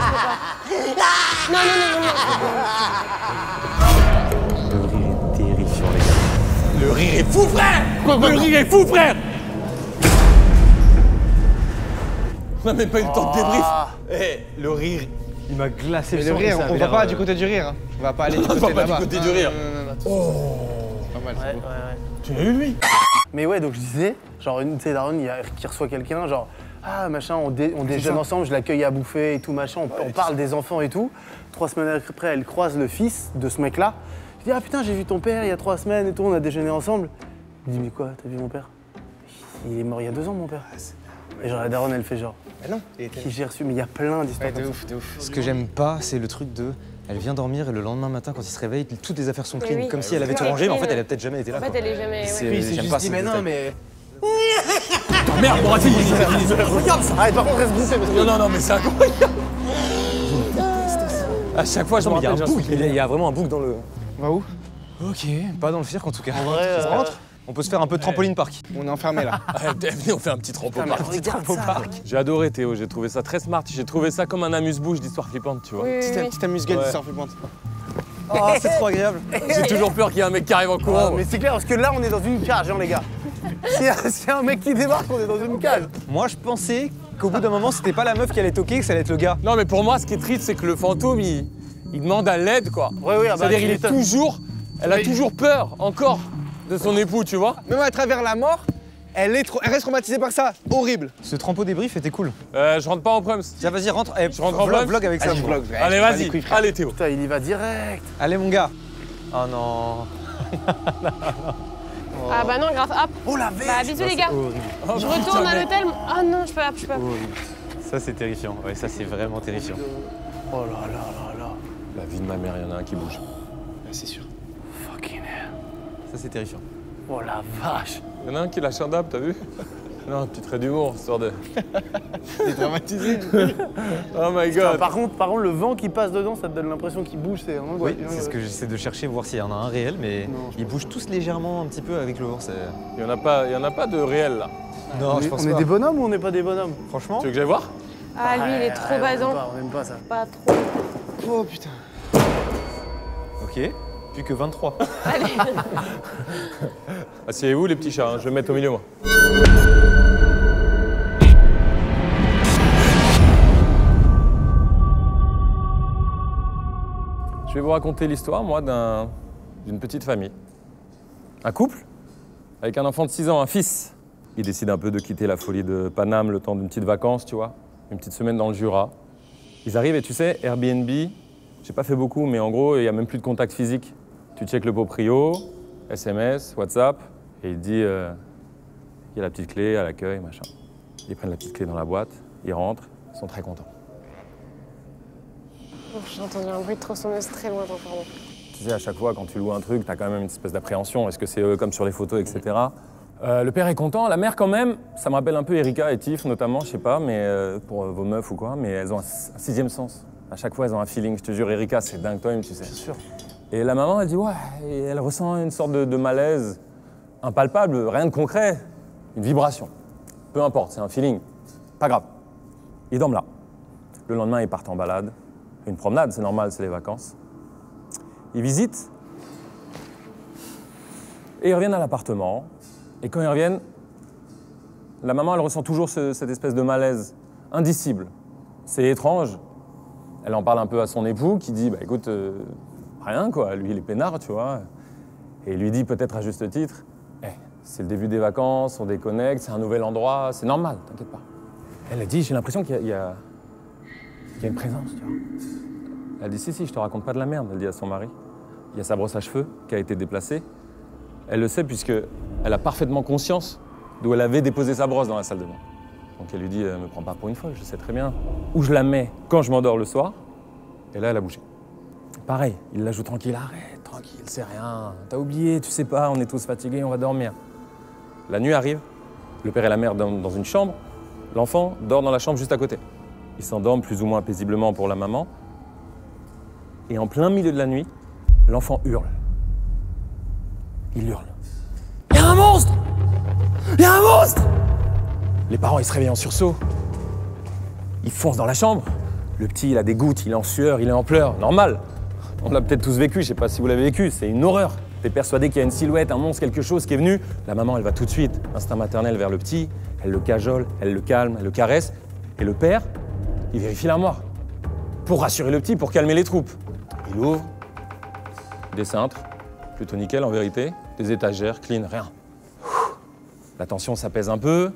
je peux pas. Le rire est terrifiant, les gars. Le rire est fou, frère. Le rire est fou, frère. On n'a même pas eu le temps de débrief. Eh, le rire. Il m'a glacé le rire. On va pas du côté du rire. On va pas aller du côté du rire. Oh, c'est pas mal. Ouais, Tu l'as eu, lui? Mais ouais, donc je disais, genre une daronne qui reçoit quelqu'un, genre ah machin, on déjeune ensemble, je l'accueille à bouffer et tout machin, on parle des enfants et tout. 3 semaines après, elle croise le fils de ce mec-là. Je dis ah putain, j'ai vu ton père il y a 3 semaines et tout, on a déjeuné ensemble. Il dit mais quoi, t'as vu mon père? Il est mort il y a 2 ans, mon père. Et genre la daronne, elle fait genre. Mais non, qui j'ai reçu, mais il y a plein d'histoires. Ouais, de ouf, de ouf. Ce que j'aime pas, c'est le truc de. Elle vient dormir et le lendemain matin, quand il se réveille, toutes les affaires sont clean. Oui. Comme si elle avait tout rangé, mais en fait, elle a peut-être jamais été là. En fait, elle est jamais. Oui, c'est juste dit, mais non, mais. Putain, merde, bon, attends, regarde ça. Arrête, par contre, reste glissé. Non, mais c'est incroyable. À chaque fois, je me rappelle. Il y a vraiment un bouc dans le. On va où? Ok, pas dans le cirque en tout cas. En vrai, on peut se faire un peu de trampoline park. On est enfermé là. Venez, on fait un petit trampoline park. J'ai adoré Théo, j'ai trouvé ça très smart. J'ai trouvé ça comme un amuse-bouche d'histoire flippante, tu vois. Petite amuse-gueule d'histoire flippante. Oh, c'est trop agréable. J'ai toujours peur qu'il y ait un mec qui arrive en courant. Mais c'est clair, parce que là, on est dans une cage, hein, les gars. C'est un mec qui débarque, on est dans une cage. Moi, je pensais qu'au bout d'un moment, c'était pas la meuf qui allait toquer, que ça allait être le gars. Non, mais pour moi, ce qui est triste, c'est que le fantôme, il demande à l'aide, quoi. Ouais, ouais, c'est-à-dire, il est toujours... Elle a toujours peur, encore, de son époux, tu vois. Même à travers la mort, elle reste traumatisée par ça. Horrible. Ce trampo débrief était cool. Je rentre pas en prums. Tiens, vas-y, rentre. Je rentre en vlog avec ça. Allez, vas-y. Allez, Théo. Putain, il y va direct. Allez, mon gars. Oh non. Oh. Ah bah non, grave, hop. Oh la vache. Bah, bisous, les gars. Oh, je retourne à l'hôtel. Oh non, je peux hop, je peux hop. Ça, c'est terrifiant. Ouais, ça, c'est vraiment terrifiant. Oh là là là là. La vie de ma mère, il y en a un qui bouge. Ouais, c'est sûr. Ça, c'est terrifiant. Oh la vache! Il y en a un qui lâche un dab, t'as vu? Non, un petit trait d'humour, histoire de... T'es dramatisé. Oh my god. Putain, par contre, le vent qui passe dedans, ça te donne l'impression qu'il bouge. Oui, c'est ce que j'essaie de chercher, voir s'il y en a un réel, mais non, ils bougent tous légèrement un petit peu avec le vent. Il y en a pas de réel, là. Non, je pense pas. On est des bonhommes ou on n'est pas des bonhommes? Franchement. Tu veux que j'aille voir? Ah, lui, il est trop basant. On n'aime pas ça. Pas trop. Oh putain. Ok. Plus que 23. Allez. Asseyez-vous les petits chats, hein. Je vais me mettre au milieu moi. Je vais vous raconter l'histoire, moi, d'une petite famille. Un couple, avec un enfant de 6 ans, un fils. Il décide un peu de quitter la folie de Paname le temps d'une petite vacance, tu vois. Une petite semaine dans le Jura. Ils arrivent et tu sais, Airbnb, j'ai pas fait beaucoup, mais en gros, il n'y a même plus de contact physique. Tu checkes le proprio, SMS, WhatsApp, et il te dit il y a la petite clé à l'accueil, machin. Ils prennent la petite clé dans la boîte, ils rentrent, ils sont très contents. Oh, j'ai entendu un bruit de tronçonneuse très loin, pardon. Tu sais, à chaque fois, quand tu loues un truc, t'as quand même une espèce d'appréhension. Est-ce que c'est eux comme sur les photos, etc. Le père est content, la mère quand même. Ça me rappelle un peu Erika et Tiff, notamment, je sais pas, mais pour vos meufs ou quoi, mais elles ont un sixième sens. À chaque fois, elles ont un feeling. Je te jure, Erika, c'est dingue toi-même, tu sais. Bien sûr. Et la maman, elle dit ouais, et elle ressent une sorte de malaise impalpable, rien de concret, une vibration. Peu importe, c'est un feeling, pas grave. Ils dorment là. Le lendemain, ils partent en balade, une promenade, c'est normal, c'est les vacances. Ils visitent et ils reviennent à l'appartement. Et quand ils reviennent, la maman, elle ressent toujours cette espèce de malaise indicible. C'est étrange. Elle en parle un peu à son époux qui dit bah écoute, rien quoi, lui il est peinard, tu vois. Et il lui dit peut-être à juste titre, c'est le début des vacances, on déconnecte, c'est un nouvel endroit, c'est normal, t'inquiète pas. Elle a dit j'ai l'impression qu'il y a une présence, tu vois. Elle dit si, je te raconte pas de la merde, elle dit à son mari. Il y a sa brosse à cheveux qui a été déplacée. Elle le sait puisque elle a parfaitement conscience d'où elle avait déposé sa brosse dans la salle de bain. Donc elle lui dit me prends pas pour une folle, je sais très bien où je la mets quand je m'endors le soir. Et là, elle a bougé. Pareil, il la joue tranquille. Arrête, tranquille, c'est rien. T'as oublié, tu sais pas, on est tous fatigués, on va dormir. La nuit arrive, le père et la mère dorment dans une chambre. L'enfant dort dans la chambre juste à côté. Ils s'endorment plus ou moins paisiblement pour la maman. Et en plein milieu de la nuit, l'enfant hurle. Il hurle. Il y a un monstre! Il y a un monstre! Les parents, ils se réveillent en sursaut. Ils foncent dans la chambre. Le petit, il a des gouttes, il est en sueur, il est en pleurs. Normal. On l'a peut-être tous vécu, je sais pas si vous l'avez vécu. C'est une horreur. T'es persuadé qu'il y a une silhouette, un monstre, quelque chose qui est venu. La maman, elle va tout de suite, instinct maternel, vers le petit. Elle le cajole, elle le calme, elle le caresse. Et le père, il vérifie l'armoire. Pour rassurer le petit, pour calmer les troupes. Il ouvre. Des cintres. Plutôt nickel, en vérité. Des étagères, clean, rien. La tension s'apaise un peu.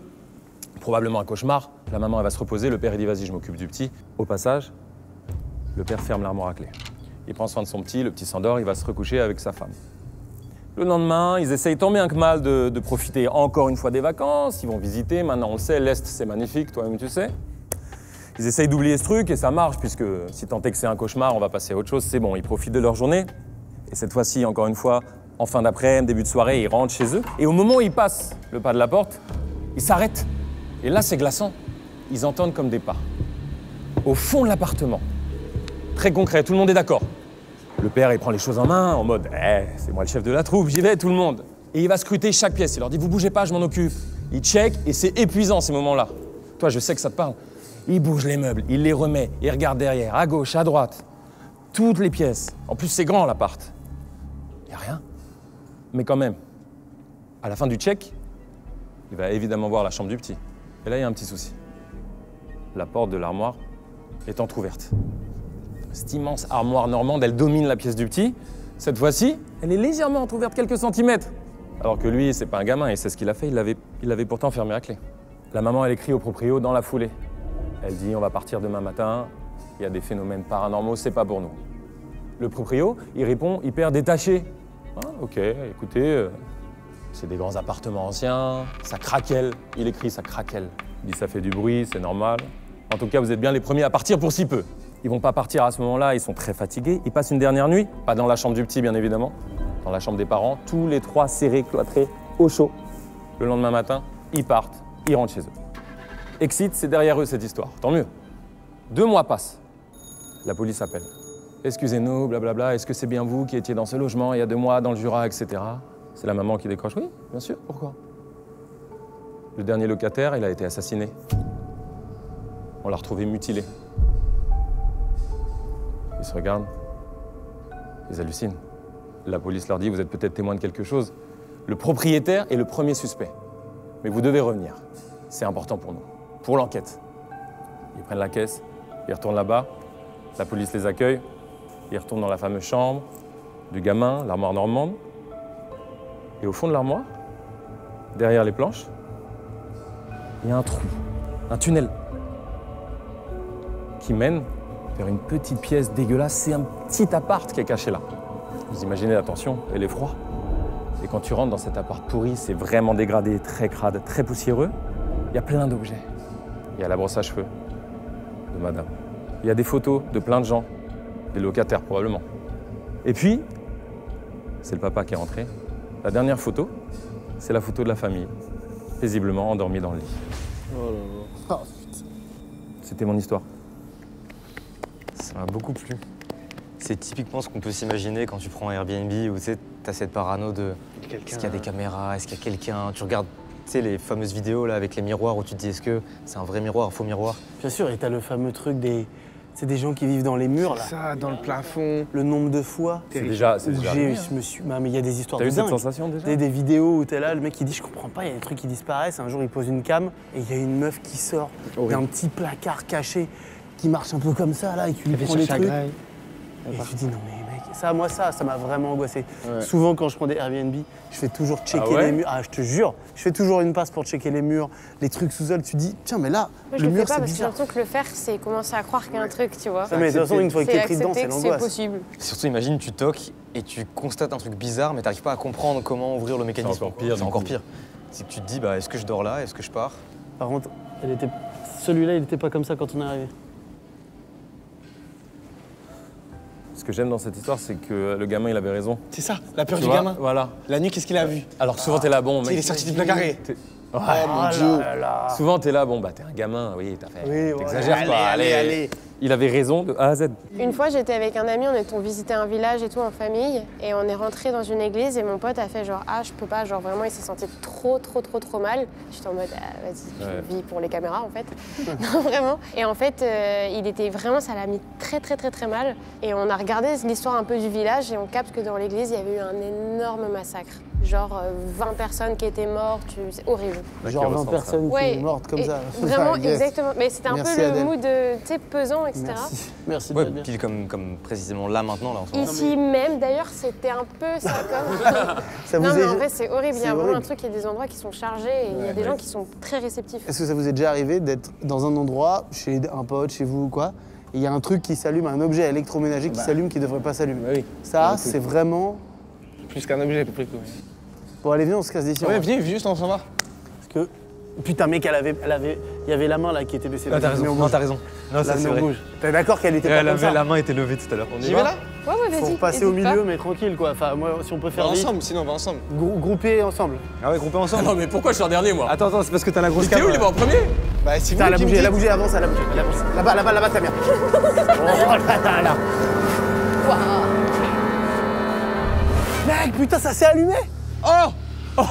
Probablement un cauchemar. La maman, elle va se reposer. Le père, il dit, vas-y, je m'occupe du petit. Au passage, le père ferme l'armoire à clé. Il prend soin de son petit. Le petit s'endort. Il va se recoucher avec sa femme. Le lendemain, ils essayent tant bien que mal de profiter encore une fois des vacances. Ils vont visiter. Maintenant, on le sait, l'Est, c'est magnifique. Toi-même, tu sais. Ils essayent d'oublier ce truc et ça marche puisque si tant est que c'est un cauchemar, on va passer à autre chose. C'est bon, ils profitent de leur journée. Et cette fois-ci, encore une fois, en fin d'après-midi, début de soirée, ils rentrent chez eux. Et au moment où ils passent le pas de la porte, ils s'arrêtent. Et là, c'est glaçant. Ils entendent comme des pas. Au fond de l'appartement. Très concret, tout le monde est d'accord. Le père, il prend les choses en main, en mode « c'est moi le chef de la troupe, j'y vais tout le monde ». Et il va scruter chaque pièce, il leur dit « vous bougez pas, je m'en occupe ». Il check et c'est épuisant ces moments-là. Toi, je sais que ça te parle. Il bouge les meubles, il les remet, il regarde derrière, à gauche, à droite. Toutes les pièces. En plus, c'est grand l'appart. Il n'y a rien. Mais quand même, à la fin du check, il va évidemment voir la chambre du petit. Et là, il y a un petit souci. La porte de l'armoire est entrouverte. Cette immense armoire normande, elle domine la pièce du petit. Cette fois-ci, elle est légèrement entrouverte quelques centimètres. Alors que lui, c'est pas un gamin, il sait ce qu'il a fait, il l'avait pourtant fermé à clé. La maman, elle écrit au proprio dans la foulée. Elle dit « on va partir demain matin, il y a des phénomènes paranormaux, c'est pas pour nous ». Le proprio, il répond hyper détaché. « Ah, ok, écoutez, c'est des grands appartements anciens, ça craquelle ». Il écrit « ça craquelle ». Il dit « ça fait du bruit, c'est normal. En tout cas, vous êtes bien les premiers à partir pour si peu ». Ils vont pas partir à ce moment-là, ils sont très fatigués. Ils passent une dernière nuit, pas dans la chambre du petit, bien évidemment. Dans la chambre des parents, tous les trois serrés, cloîtrés, au chaud. Le lendemain matin, ils partent, ils rentrent chez eux. Exit, c'est derrière eux cette histoire, tant mieux. 2 mois passent. La police appelle. Excusez-nous, blablabla, est-ce que c'est bien vous qui étiez dans ce logement il y a 2 mois, dans le Jura, etc. C'est la maman qui décroche. Oui, bien sûr, pourquoi? Le dernier locataire, il a été assassiné. On l'a retrouvé mutilé. Ils se regardent, ils hallucinent. La police leur dit « vous êtes peut-être témoin de quelque chose ». Le propriétaire est le premier suspect. Mais vous devez revenir. C'est important pour nous, pour l'enquête. Ils prennent la caisse, ils retournent là-bas, la police les accueille, ils retournent dans la fameuse chambre du gamin, l'armoire normande. Et au fond de l'armoire, derrière les planches, il y a un trou, un tunnel qui mène vers une petite pièce dégueulasse. C'est un petit appart qui est caché là. Vous imaginez la tension et l'effroi. Et quand tu rentres dans cet appart pourri, c'est vraiment dégradé, très crade, très poussiéreux. Il y a plein d'objets. Il y a la brosse à cheveux de madame. Il y a des photos de plein de gens, des locataires probablement. Et puis, c'est le papa qui est rentré. La dernière photo, c'est la photo de la famille, paisiblement endormie dans le lit. Oh là là. Oh, putain. C'était mon histoire. Ça m'a beaucoup plu. C'est typiquement ce qu'on peut s'imaginer quand tu prends un Airbnb où tu sais, t'as cette parano de est-ce qu'il y a des caméras, est-ce qu'il y a quelqu'un, tu regardes les fameuses vidéos là avec les miroirs où tu te dis est-ce que c'est un vrai miroir, un faux miroir. Bien sûr, et t'as le fameux truc des gens qui vivent dans les murs là. Ça, dans le plafond. Le nombre de fois. C'est déjà, mais il y a des histoires de dingue. T'as eu cette sensation déjà? Des vidéos où t'es là, le mec il dit je comprends pas, il y a des trucs qui disparaissent. Un jour il pose une cam et il y a une meuf qui sort d'un petit placard caché qui marche un peu comme ça là et qui lui prend les trucs. Et je me dis non mais mec, ça m'a vraiment angoissé. Ouais. Souvent quand je prends des Airbnb, je fais toujours checker les murs. Ah je te jure, je fais toujours une passe pour checker les murs, les trucs sous sol. Tu dis tiens mais là, moi, le mur c'est bizarre. Parce que j'ai l'impression que le faire c'est commencer à croire qu'il y a un truc, tu vois. Mais de toute façon une fois que t'es pris dedans, c'est l'angoisse. C'est possible. Surtout imagine tu toques et tu constates un truc bizarre mais t'arrives pas à comprendre comment ouvrir le mécanisme. C'est encore pire. C'est encore pire. C'est que tu te dis bah est-ce que je dors là, est-ce que je pars. Par contre, celui-là il était pas comme ça quand on est arrivé. Ce que j'aime dans cette histoire, c'est que le gamin, il avait raison. C'est ça, la peur du gamin. Voilà. La nuit, qu'est-ce qu'il a vu? Alors souvent, t'es là, bon, mec. Il est sorti du placard. Oh mon Dieu. Souvent, t'es là, bon, bah, t'es un gamin, oui, t'as fait. T'exagères pas. Allez, allez. Il avait raison de A à Z. Une fois, j'étais avec un ami, on est visité un village et tout en famille, et on est rentré dans une église, et mon pote a fait genre, ah, je peux pas, genre vraiment, il s'est senti trop mal. J'étais en mode, ah, vas-y, je vis pour les caméras en fait. Non, vraiment. Et en fait, il était vraiment, ça l'a mis très mal. Et on a regardé l'histoire un peu du village, et on capte que dans l'église, il y avait eu un énorme massacre. Genre 20 personnes qui étaient mortes, c'est horrible. Genre 20 personnes qui étaient mortes comme ça. Vraiment, exactement. Mais c'était un peu le mood, tu sais, pesant, etc. Merci de bien. Pile comme précisément là, maintenant, là, en ce moment. Ici même, d'ailleurs, c'était un peu ça, comme... ça vous non, mais en vrai, c'est horrible. Il y a vraiment un truc, il y a des endroits qui sont chargés et il y a des gens qui sont très réceptifs. Est-ce que ça vous est déjà arrivé d'être dans un endroit, chez un pote, chez vous ou quoi, et il y a un truc qui s'allume, un objet électroménager qui s'allume, qui ne devrait pas s'allumer? Ça, c'est vraiment... Plus qu'un objet, à peu près. Bon, allez, venez, on se casse d'ici. Ouais, venez, juste, on s'en va. Parce que... Putain, mec, il y avait la main, là, qui était baissée. Ah, t'as raison, non, t'as raison. Non, ça, c'est vrai. T'es d'accord qu'elle était pas comme ça? La main était levée tout à l'heure. J'y vais, là? Ouais, ouais, vas-y. Faut passer au milieu, mais tranquille, quoi. Enfin, moi, si on peut faire vite. Ensemble, sinon, on va ensemble. Grouper ensemble. Ah ouais, grouper ensemble. Non, mais pourquoi je suis en dernier, moi? Attends, c'est parce que t'as la grosse caméra. T'es où, il est en premier? Bah, si vous voulez. Elle a bougé, elle avance, elle a bougé. Là-bas, là-bas, là-bas, ta merde. Oh là là. Mec, putain, ça s'est allumé. Oh, oh,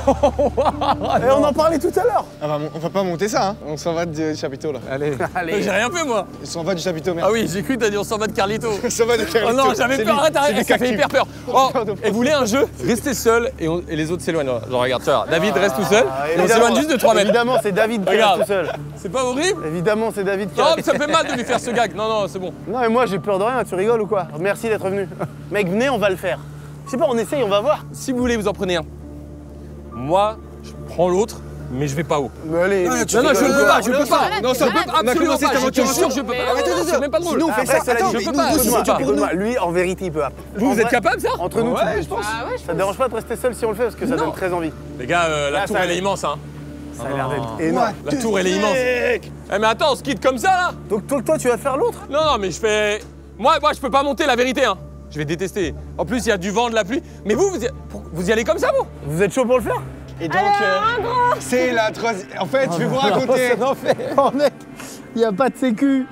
et on en parlait tout à l'heure. Ah bah, on va pas monter ça, hein. On s'en va du chapiteau, là. Allez. Allez. J'ai rien fait, moi. On s'en va du chapiteau, merde. Ah oui, j'ai cru que t'as dit on s'en va de Carlito. On s'en va de Carlito. Oh non, j'avais peur, arrête, arrête, ça fait hyper peur. Oh, et vous voulez un jeu? Restez seul et les autres s'éloignent. Genre, regarde, tu vois, David reste tout seul et on s'éloigne juste de 3 mètres. Évidemment, c'est David qui reste tout seul. C'est pas horrible? Évidemment, c'est David qui reste. Oh, ça me fait mal de lui faire ce gag. Non, non, c'est bon. Non, mais moi, j'ai peur de rien, tu rigoles ou quoi? Merci d'être venu. Mec, venez, on va le faire. Je sais pas, on essaye, on va voir. Si vous voulez, vous en prenez un. Moi, je prends l'autre, mais je vais pas haut. Mais allez, non, non, je peux pas, je peux pas. Non, ça peut pas. Absolument pas. Je suis sûr, je peux pas. Attends, attends, même pas de rôle. Sinon, on fait ça. Attends, je peux pas. Lui, en vérité, il peut pas. Vous êtes capable, ça? Entre nous, ouais, je pense. Ça te dérange pas de rester seul si on le fait, parce que ça donne très envie. Les gars, la tour, elle est immense, hein. Ça a l'air d'être énorme. La tour, elle est immense. Eh, mais attends, on se quitte comme ça, là. Donc toi, tu vas faire l'autre? Non, mais je fais. Moi, je peux pas monter, la vérité, hein. Je vais détester. En plus, il y a du vent, de la pluie. Mais vous y allez comme ça, vous? Vous êtes chaud pour le faire? Et donc, c'est la troisième. En fait, je vais vous raconter. Oh mec, il n'y a pas de sécu.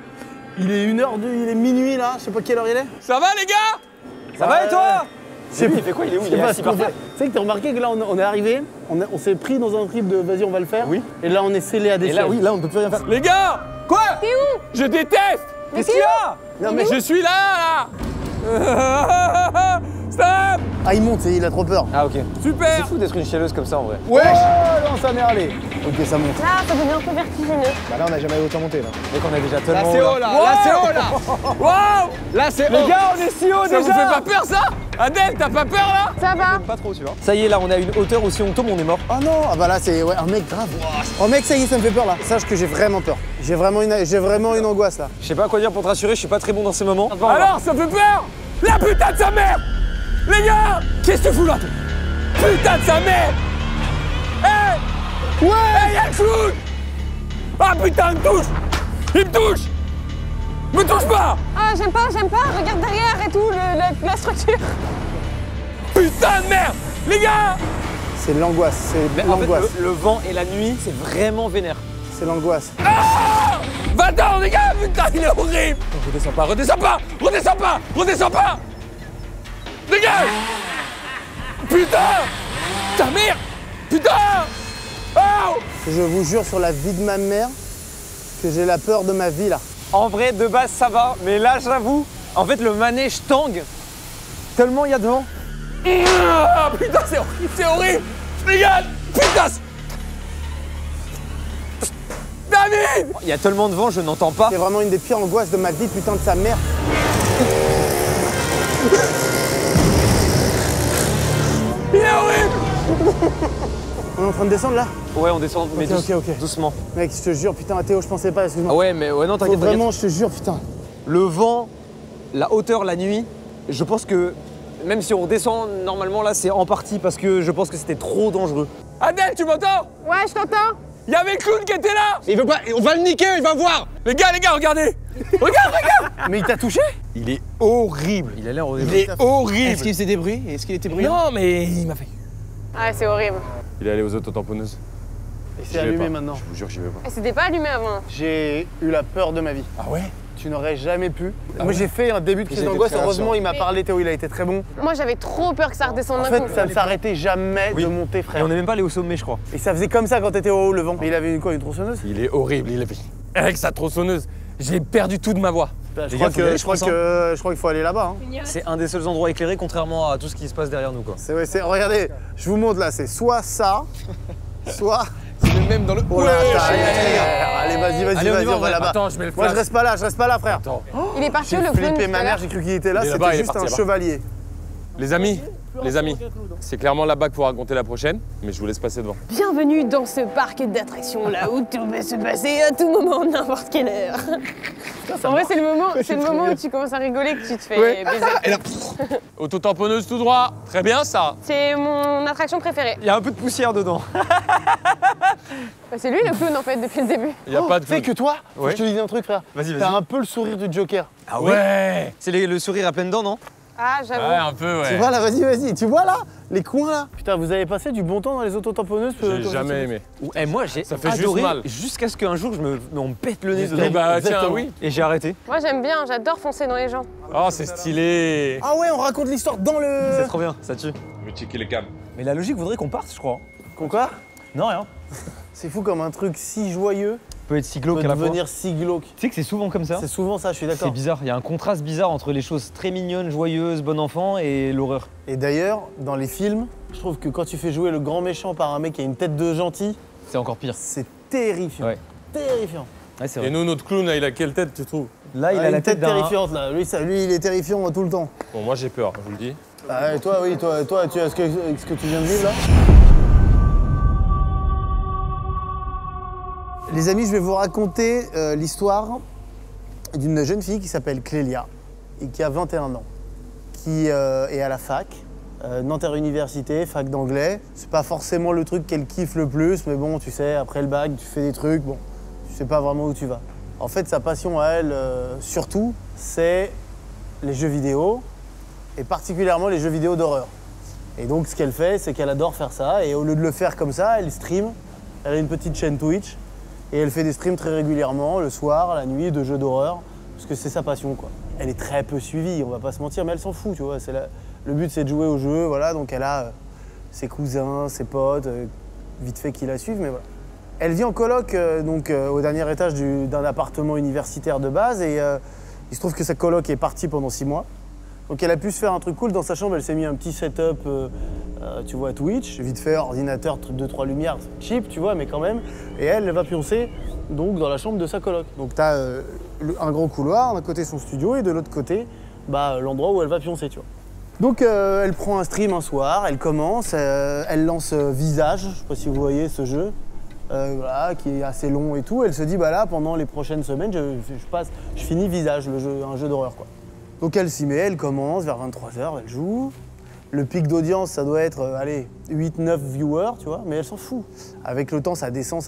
Il est 1h, il est minuit là. Je sais pas quelle heure il est. Ça va les gars? Ça va et toi? C'est lui, il fait quoi? Il est où? Il est assis par terre. Tu sais que t'as remarqué que là, on est arrivé, on s'est pris dans un trip de vas-y, on va le faire. Oui. Et là, on est scellé à des choses. Et là, oui, là, on peut plus rien faire. Les gars! Quoi? T'es où? Je déteste! Qu'est-ce qu'il y a? Non mais je suis là. Stop! Ah, il monte et il a trop peur. Ah, ok. Super! C'est fou d'être une chialeuse comme ça en vrai. Ouais! Oh, non, ça m'est allé. Ok, ça monte. Là, ça devient un peu vertigineux. Bah là, on n'a jamais autant monté là. Et qu'on est déjà tellement. Là, c'est haut là! Là, c'est haut là! Waouh! Là, c'est haut! Les gars, on est si haut déjà! Ça vous fait pas peur ça? Adèle, t'as pas peur là? Ça va? Pas trop, tu vois. Ça y est, là, on a une hauteur où si on tombe, on est mort. Oh non! Ah bah là, c'est. Ouais, un mec grave. Oh mec, ça y est, ça me fait peur là. Sache que j'ai vraiment peur. J'ai vraiment une angoisse là. Je sais pas quoi dire pour te rassurer, je suis pas très bon dans ces moments. Alors, ça fait peur? La putain de sa mère! Les gars! Qu'est-ce que tu fous là? Putain de sa mère! Hé! Ouais! Hé, y'a le clown! Ah putain, il me touche! Il me touche! Me touche pas! Ah, j'aime pas, regarde derrière et tout, la structure! Putain de merde! Les gars! C'est l'angoisse, c'est l'angoisse. En fait, le vent et la nuit, c'est vraiment vénère. C'est l'angoisse. Ah! Va-t'en, les gars! Putain, il est horrible! Redescends pas, redescends pas! Redescends pas! Redescends pas! Dégage! Putain! Ta mère! Putain! Oh! Je vous jure sur la vie de ma mère que j'ai la peur de ma vie là. En vrai, de base, ça va, mais là, j'avoue, en fait, le manège tangue tellement il y a devant. Ah, putain, c'est horrible! C'est horrible! Dégage! Putain! David! Il y a tellement de vent, je n'entends pas. C'est vraiment une des pires angoisses de ma vie, putain de sa mère. Il est horrible. On est en train de descendre là? Ouais, on descend, mais doucement. Mec, je te jure, putain, Théo, je pensais pas, excuse-moi. Ah ouais, mais ouais, non, t'inquiète. Vraiment, je te jure, putain. Le vent, la hauteur, la nuit, je pense que même si on descend normalement là, c'est en partie parce que je pense que c'était trop dangereux. Adèle, tu m'entends? Ouais, je t'entends. Il y avait le clown qui était là. Il veut pas, on va le niquer, il va voir. Les gars, regardez. Regarde. Mais il t'a touché? Il est horrible. Il a l'air horrible. Il est horrible. Est-ce qu'il faisait des bruits? Est-ce qu'il était bruyant? Non, mais il m'a fait. Ah, c'est horrible. Il est allé aux autotamponneuses. Et c'est allumé maintenant. Je vous jure, j'y vais pas. Et c'était pas allumé avant. J'ai eu la peur de ma vie. Ah ouais? Tu n'aurais jamais pu. Moi, j'ai fait un début de crise d'angoisse. Heureusement, il m'a parlé, Théo, il a été très bon. Moi, j'avais trop peur que ça redescende d'un coup. En fait, ça ne s'arrêtait jamais de monter, frère. Et on n'est même pas allé au sommet, je crois. Et ça faisait comme ça quand t'étais au haut, le vent. Mais il avait une tronçonneuse? Il est horrible, il avait. Avec sa tronçonneuse, j'ai perdu tout de ma voix. Je crois qu'il faut aller là-bas. Hein. C'est un des seuls endroits éclairés, contrairement à tout ce qui se passe derrière nous, quoi. Regardez, je vous montre là, c'est soit ça, soit. C'est même dans le. Oh là, allez, vas-y, on va là-bas. Attends, je mets le flash. Moi, je reste pas là, frère. Attends. Oh, il est parti, le clown. J'ai flippé ma mère, j'ai cru qu'il était là, c'était juste un chevalier. Les amis, c'est clairement là-bas qu'il faut raconter la prochaine, mais je vous laisse passer devant. Bienvenue dans ce parc d'attractions, là où tout peut se passer à tout moment, n'importe quelle heure. En vrai, c'est le moment où tu commences à rigoler que tu te fais baiser. Et là, auto-tamponneuse tout droit, très bien ça. C'est mon attraction préférée. Il y a un peu de poussière dedans. C'est lui le clown en fait depuis le début. Il n'y a pas de clown. Tu sais que toi, je te dis un truc frère, t'as un peu le sourire du Joker. Ah ouais. C'est le sourire à pleines dents, non? Ah, j'avoue. Ouais, un peu, ouais. Tu vois là, vas-y, tu vois là, les coins là. Putain, vous avez passé du bon temps dans les autotamponneuses? J'ai jamais aimé. Et moi, j'ai adoré jusqu'à ce qu'un jour, on me pète le nez dedans. Bah tiens, oui. Et j'ai arrêté. Moi, j'aime bien, j'adore foncer dans les gens. Oh, c'est stylé. Ah ouais, on raconte l'histoire dans le... C'est trop bien, ça tue. Mais checker les câbles. Mais la logique voudrait qu'on parte, je crois. Qu'on quoi? Non, rien. C'est fou comme un truc si joyeux peut être si glauque à la fois. Si glauque. Tu sais que c'est souvent comme ça. C'est souvent ça, je suis d'accord. C'est bizarre, il y a un contraste bizarre entre les choses très mignonnes, joyeuses, bon enfant et l'horreur. Et d'ailleurs, dans les films, je trouve que quand tu fais jouer le grand méchant par un mec qui a une tête de gentil, c'est encore pire. C'est terrifiant. Ouais. Terrifiant. Ouais, c'est vrai. Et nous, notre clown, il a quelle tête, tu trouves? Là, il a la tête terrifiante, là. Lui, il est terrifiant tout le temps. Bon, moi, j'ai peur, je vous le dis. Ah, et toi, oui, toi tu as ce que tu viens de vivre, là? Les amis, je vais vous raconter l'histoire d'une jeune fille qui s'appelle Clélia et qui a 21 ans, qui est à la fac, Nanterre Université, fac d'anglais. C'est pas forcément le truc qu'elle kiffe le plus, mais bon, tu sais, après le bac, tu fais des trucs, bon, tu sais pas vraiment où tu vas. En fait, sa passion à elle, surtout, c'est les jeux vidéo, et particulièrement les jeux vidéo d'horreur. Et donc, ce qu'elle fait, c'est qu'elle adore faire ça, et au lieu de le faire comme ça, elle stream. Elle a une petite chaîne Twitch, et elle fait des streams très régulièrement, le soir, la nuit, de jeux d'horreur, parce que c'est sa passion, quoi. Elle est très peu suivie, on va pas se mentir, mais elle s'en fout, tu vois. Le but, c'est de jouer au jeu, voilà, donc elle a ses cousins, ses potes, vite fait qui la suivent, mais voilà. Elle vit en coloc, donc au dernier étage d'un appartement universitaire de base, et il se trouve que sa coloc est partie pendant 6 mois. Donc elle a pu se faire un truc cool, dans sa chambre, elle s'est mis un petit setup, tu vois, Twitch, vite fait, ordinateur, 2-3 lumières, cheap, tu vois, mais quand même. Et elle va pioncer, donc, dans la chambre de sa coloc. Donc t'as un grand couloir, d'un côté son studio, et de l'autre côté, bah, l'endroit où elle va pioncer, tu vois. Donc elle prend un stream un soir, elle commence, elle lance Visage, je sais pas si vous voyez ce jeu, voilà, qui est assez long et tout. Elle se dit, bah là, pendant les prochaines semaines, je finis Visage, un jeu d'horreur, quoi. Donc elle s'y met, elle commence, vers 23 h, elle joue. Le pic d'audience, ça doit être, allez, 8-9 viewers, tu vois, mais elle s'en fout. Avec le temps, ça descend.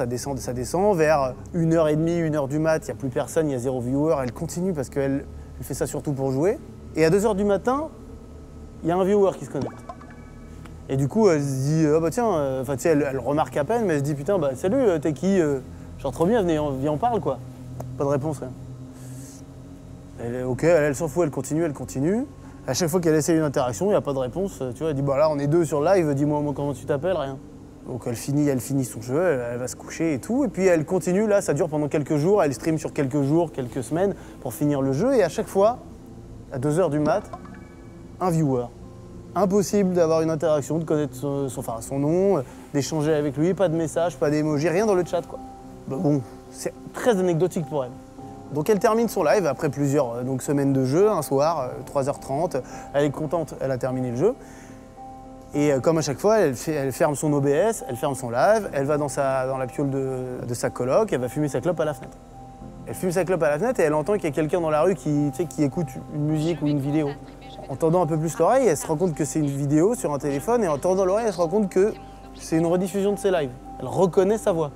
Vers 1 h 30, 1 h du mat', il n'y a plus personne, il y a 0 viewer. Elle continue parce qu'elle fait ça surtout pour jouer. Et à 2 h du matin, il y a un viewer qui se connecte. Et du coup, elle se dit, ah oh, bah tiens, enfin tu sais, elle remarque à peine, mais elle se dit, putain, bah salut, t'es qui? Genre trop bien, viens, on parle, quoi. Pas de réponse, rien. Ok, elle s'en fout, elle continue. À chaque fois qu'elle essaie une interaction, il n'y a pas de réponse. Tu vois, elle dit, bah là, on est 2 sur live, dis-moi comment tu t'appelles, rien. Donc elle finit son jeu, elle va se coucher et tout. Et puis elle continue, là, ça dure pendant quelques jours, elle stream sur quelques jours, quelques semaines pour finir le jeu. Et à chaque fois, à 2 h du mat', un viewer. Impossible d'avoir une interaction, de connaître son nom, d'échanger avec lui, pas de message, pas d'émoji, rien dans le chat, quoi. Bah bon, c'est très anecdotique pour elle. Donc elle termine son live après plusieurs semaines de jeu, un soir, 3 h 30, elle est contente, elle a terminé le jeu. Et comme à chaque fois, elle ferme son OBS, elle ferme son live, elle va dans la piole de sa coloc, elle va fumer sa clope à la fenêtre. Elle fume sa clope à la fenêtre et elle entend qu'il y a quelqu'un dans la rue qui écoute une musique ou une vidéo. En tendant un peu plus l'oreille, elle se rend compte que c'est une vidéo sur un téléphone, et en tendant l'oreille, elle se rend compte que c'est une rediffusion de ses lives. Elle reconnaît sa voix.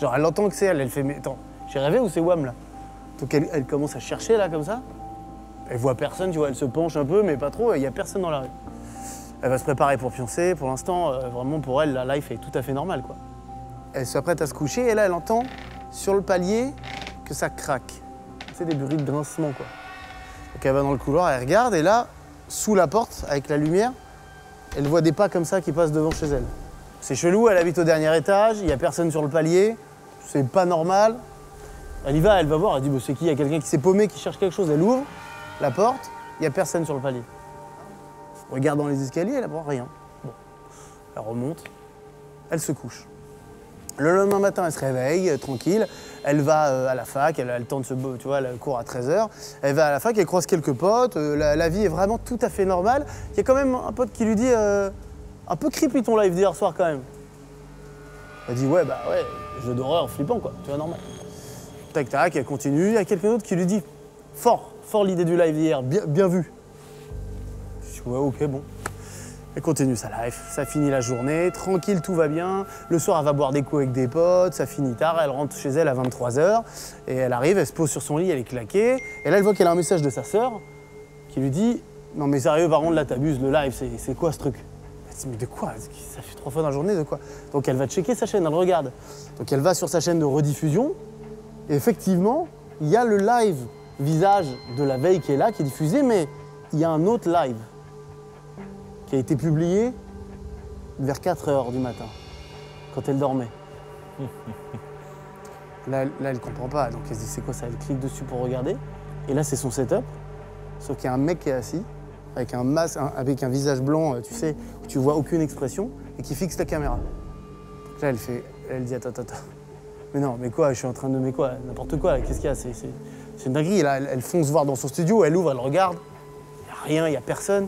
Genre elle entend que c'est elle, elle fait, mais attends, j'ai rêvé ou c'est Wham là? Donc elle commence à chercher là, comme ça. Elle voit personne, tu vois, elle se penche un peu, mais pas trop, il n'y a personne dans la rue. Elle va se préparer pour pioncer, pour l'instant, vraiment pour elle, la life est tout à fait normale, quoi. Elle s'apprête à se coucher, et là, elle entend, sur le palier, que ça craque. C'est des bruits de grincement, quoi. Donc elle va dans le couloir, elle regarde, et là, sous la porte, avec la lumière, elle voit des pas comme ça qui passent devant chez elle. C'est chelou, elle habite au dernier étage, il n'y a personne sur le palier, c'est pas normal. Elle y va, elle va voir, elle dit, bah, c'est qui? Il y a quelqu'un qui s'est paumé, qui cherche quelque chose. Elle ouvre la porte, il n'y a personne sur le palier. On regarde dans les escaliers, elle n'apprend rien. Bon. Elle remonte, elle se couche. Le lendemain matin, elle se réveille, tranquille. Elle va à la fac, elle tente ce beau, tu vois, elle court à 13 h. Elle va à la fac, elle croise quelques potes, la vie est vraiment tout à fait normale. Il y a quand même un pote qui lui dit, un peu creepy ton live d'hier soir quand même. Elle dit, ouais, bah ouais, jeu d'horreur flippant, quoi, tu vois, normal. Tac, tac, elle continue. Il y a quelqu'un d'autre qui lui dit, fort l'idée du live d'hier, bien vu. Je dis, ouais, ok, bon. Elle continue sa live, ça finit la journée, tranquille, tout va bien. Le soir, elle va boire des coups avec des potes, ça finit tard, elle rentre chez elle à 23 h, et elle arrive, elle se pose sur son lit, elle est claquée, et là, elle voit qu'elle a un message de sa sœur qui lui dit, non mais sérieux, par contre, là, t'abuses, le live, c'est quoi ce truc? Elle se dit, mais de quoi? Ça fait 3 fois dans la journée, de quoi? Donc, elle va checker sa chaîne, elle regarde. Donc, elle va sur sa chaîne de rediffusion. Effectivement, il y a le live Visage de la veille qui est là, qui est diffusé, mais il y a un autre live qui a été publié vers 4 h du matin, quand elle dormait. Là, elle comprend pas, donc elle se dit c'est quoi ça, elle clique dessus pour regarder. Et là, c'est son setup, sauf qu'il y a un mec qui est assis, avec un masque, avec un visage blanc, tu sais, où tu vois aucune expression, et qui fixe la caméra. Donc là, elle fait, elle dit attends. Mais non, mais quoi, je suis en train de, mais quoi, n'importe quoi, qu'est-ce qu'il y a, c'est une dinguerie. Et là, elle fonce voir dans son studio, elle ouvre, elle regarde, il n'y a rien, il n'y a personne.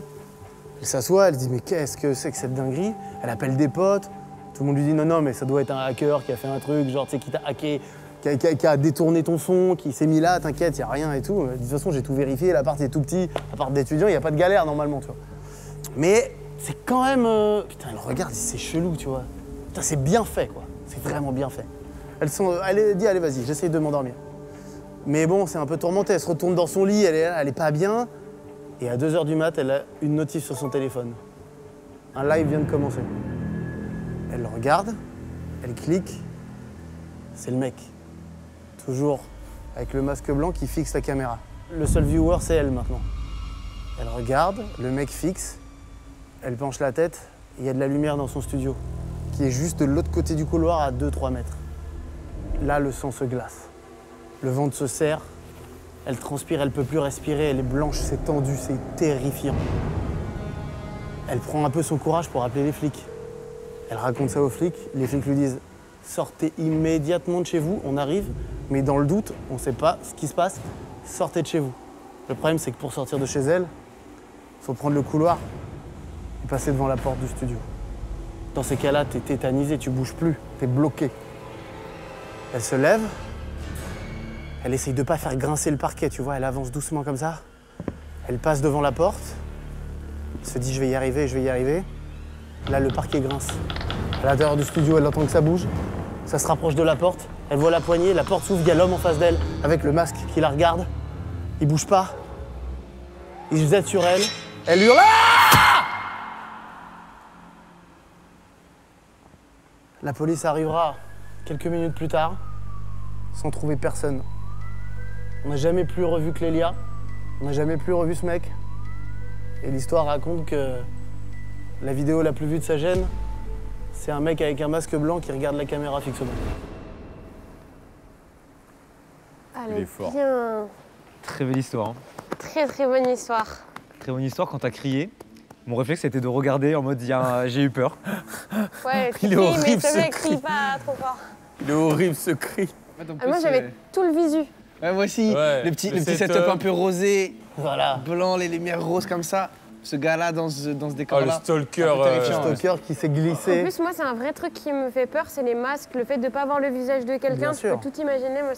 Elle s'assoit, elle dit mais qu'est-ce que c'est que cette dinguerie? Elle appelle des potes, tout le monde lui dit non, mais ça doit être un hacker qui a fait un truc, genre, tu sais, qui t'a hacké, qui a détourné ton son, qui s'est mis là, t'inquiète, il n'y a rien et tout. De toute façon, j'ai tout vérifié, l'appart est tout petit, l'appart d'étudiant, il n'y a pas de galère normalement, tu vois. Mais c'est quand même... Putain, elle regarde, c'est chelou, tu vois. Putain, c'est bien fait, quoi. C'est vraiment bien fait. Elle dit, allez, vas-y, j'essaye de m'endormir. Mais bon, c'est un peu tourmenté, elle se retourne dans son lit, elle est pas bien. Et à 2 h du mat', elle a une notif sur son téléphone. Un live vient de commencer. Elle le regarde, elle clique, c'est le mec. Toujours avec le masque blanc qui fixe la caméra. Le seul viewer, c'est elle maintenant. Elle regarde, le mec fixe, elle penche la tête, il y a de la lumière dans son studio, qui est juste de l'autre côté du couloir à 2-3 mètres. Là, le sang se glace, le ventre se serre, elle transpire, elle peut plus respirer, elle est blanche, c'est tendu, c'est terrifiant. Elle prend un peu son courage pour appeler les flics. Elle raconte ça aux flics, les flics lui disent « Sortez immédiatement de chez vous, on arrive, mais dans le doute, on ne sait pas ce qui se passe, sortez de chez vous. » Le problème, c'est que pour sortir de chez elle, il faut prendre le couloir et passer devant la porte du studio. Dans ces cas-là, tu es tétanisé, tu bouges plus, tu es bloqué. Elle se lève, elle essaye de pas faire grincer le parquet, tu vois, elle avance doucement comme ça. Elle passe devant la porte, elle se dit « Je vais y arriver, je vais y arriver. » Là, le parquet grince. À l'intérieur du studio, elle entend que ça bouge. Ça se rapproche de la porte. Elle voit la poignée. La porte s'ouvre. Il y a l'homme en face d'elle avec le masque qui la regarde. Il bouge pas. Il se jette sur elle. Elle hurle. La police arrivera quelques minutes plus tard sans trouver personne. On n'a jamais plus revu Clélia. On n'a jamais plus revu ce mec. Et l'histoire raconte que la vidéo la plus vue de sa chaîne, c'est un mec avec un masque blanc qui regarde la caméra fixement. Elle est forte. Très belle histoire. Hein. Très très bonne histoire. Très bonne histoire. Quand t'as crié, mon réflexe c'était de regarder en mode j'ai eu peur. Ouais, il est horrible, mais ce mec crie pas trop fort. Il est horrible ce cri. Moi j'avais tout le visu. Ouais, moi aussi, ouais, le petit setup un peu rosé, voilà. Blanc, les lumières roses comme ça. Ce gars-là dans ce décor-là. Oh, le stalker qui s'est glissé. En plus, moi, c'est un vrai truc qui me fait peur, c'est les masques, le fait de ne pas voir le visage de quelqu'un. Tu peux tout imaginer, moi,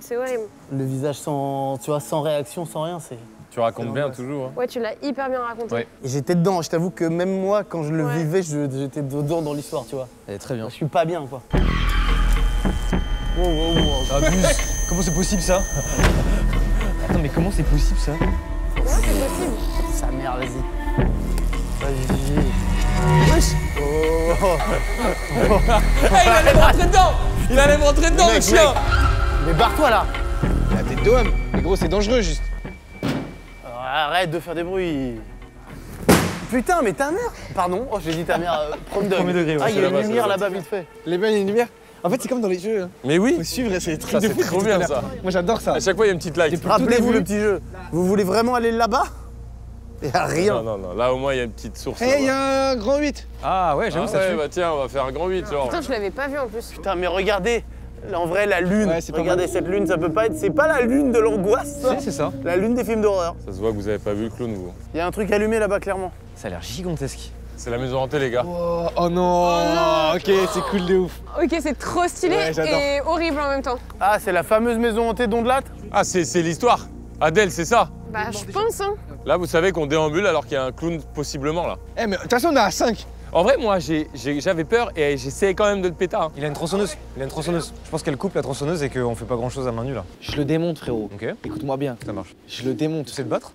c'est horrible. Le visage sans, tu vois, sans réaction, sans rien, c'est... Tu racontes bien, toujours. Hein. Ouais, tu l'as hyper bien raconté. Ouais. J'étais dedans, je t'avoue que même moi, quand je le vivais, j'étais dedans dans l'histoire, tu vois. Elle est très bien. Je suis pas bien, quoi. Wow. Abuse. Comment c'est possible, ça? Attends, mais comment c'est possible, ça? Comment c'est possible? Sa mère, vas-y. Wesh. Oh. Hey, il allait me rentrer dedans. Il allait me rentrer dedans, le chien. Mais barre-toi, là. Il a des doigts. Mais gros, c'est dangereux, juste. Arrête de faire des bruits. Putain, mais ta mère. Pardon. Oh, j'ai dit ta mère. Premier degré. Ah, il y a une lumière là-bas, vite fait. Les bains, il y a une lumière. En fait, c'est comme dans les jeux. Mais oui. Faut suivre, c'est très trop bien, ça. Moi, j'adore ça. À chaque fois, il y a une petite light. Rappelez-vous le petit jeu. Vous voulez vraiment aller là-bas? Y'a rien. Non, là au moins il y a une petite source. Eh, y'a un grand 8. Ah ouais, j'avoue, ça tue. Bah tiens, on va faire un grand 8, genre. Putain, je l'avais pas vu en plus. Putain, mais regardez, en vrai, la lune. Ouais, regardez cette lune, ça peut pas être. C'est pas la lune de l'angoisse, ça. Si, c'est ça. La lune des films d'horreur. Ça se voit que vous avez pas vu le clown, vous. Y'a un truc allumé là-bas, clairement. Ça a l'air gigantesque. C'est la maison hantée, les gars. Wow. Oh non. Ok, c'est cool de ouf. Ok, c'est trop stylé et horrible en même temps. Ah, c'est la fameuse maison hantée d'Hondelatte. Ah, c'est l'histoire. Adèle, c'est ça. Bah, je pense, hein. Là, vous savez qu'on déambule alors qu'il y a un clown possiblement là. Eh, mais de toute façon, on est à 5. En vrai, moi, j'avais peur et j'essayais quand même de le péter. Hein. Il a une tronçonneuse. Je pense qu'elle coupe la tronçonneuse et qu'on fait pas grand chose à main nue là. Je le démonte, frérot. Ok. Écoute-moi bien. Ça marche. Je le démonte. Tu sais te battre?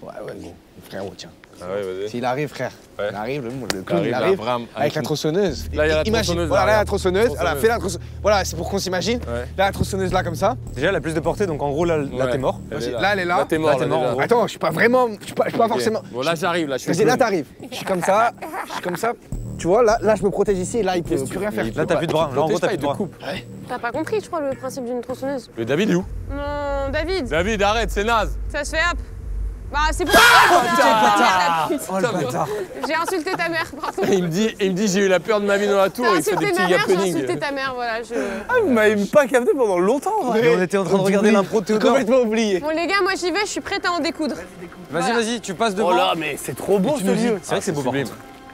Ouais, bon. Frérot, tiens. Ah ouais, vas-y. S'il arrive, frère. Ouais. Il arrive, le clown, il arrive. Avec la tronçonneuse. Là, il y a la tronçonneuse. Voilà, là, la tronçonneuse. Voilà, fais la tronçonneuse. Voilà, c'est pour qu'on s'imagine. Ouais. Là, la tronçonneuse, là, comme ça. Déjà, elle a plus de portée, donc en gros, là, t'es mort. Là, elle est là. Là, t'es mort. Attends, je suis pas vraiment. Je suis pas forcément. Bon, là, j'arrive. Là, je suis comme ça. Je suis comme ça. Tu vois, là je me protège ici et là il peut plus rien faire. Là t'as plus de bras, là en gros t'as plus de bras. T'as pas compris, je crois, le principe d'une tronçonneuse. Mais David est où? Non, David. David, arrête, c'est naze. Ça se fait hop. Bah c'est pour ça. Oh le bâtard. J'ai insulté ta mère, pardon. Il me dit j'ai eu la peur de ma vie dans la tour. Il fait des petits happenings. J'ai insulté ta mère, voilà. Ah vous m'avez pas capté pendant longtemps. On était en train de regarder l'impro de Théodore. Complètement oublié. Bon les gars, moi j'y vais, je suis prête à en découdre. Vas-y, vas-y, tu passes devant. Oh là, mais c'est trop beau ce lieu. C'est vrai que c'est beau.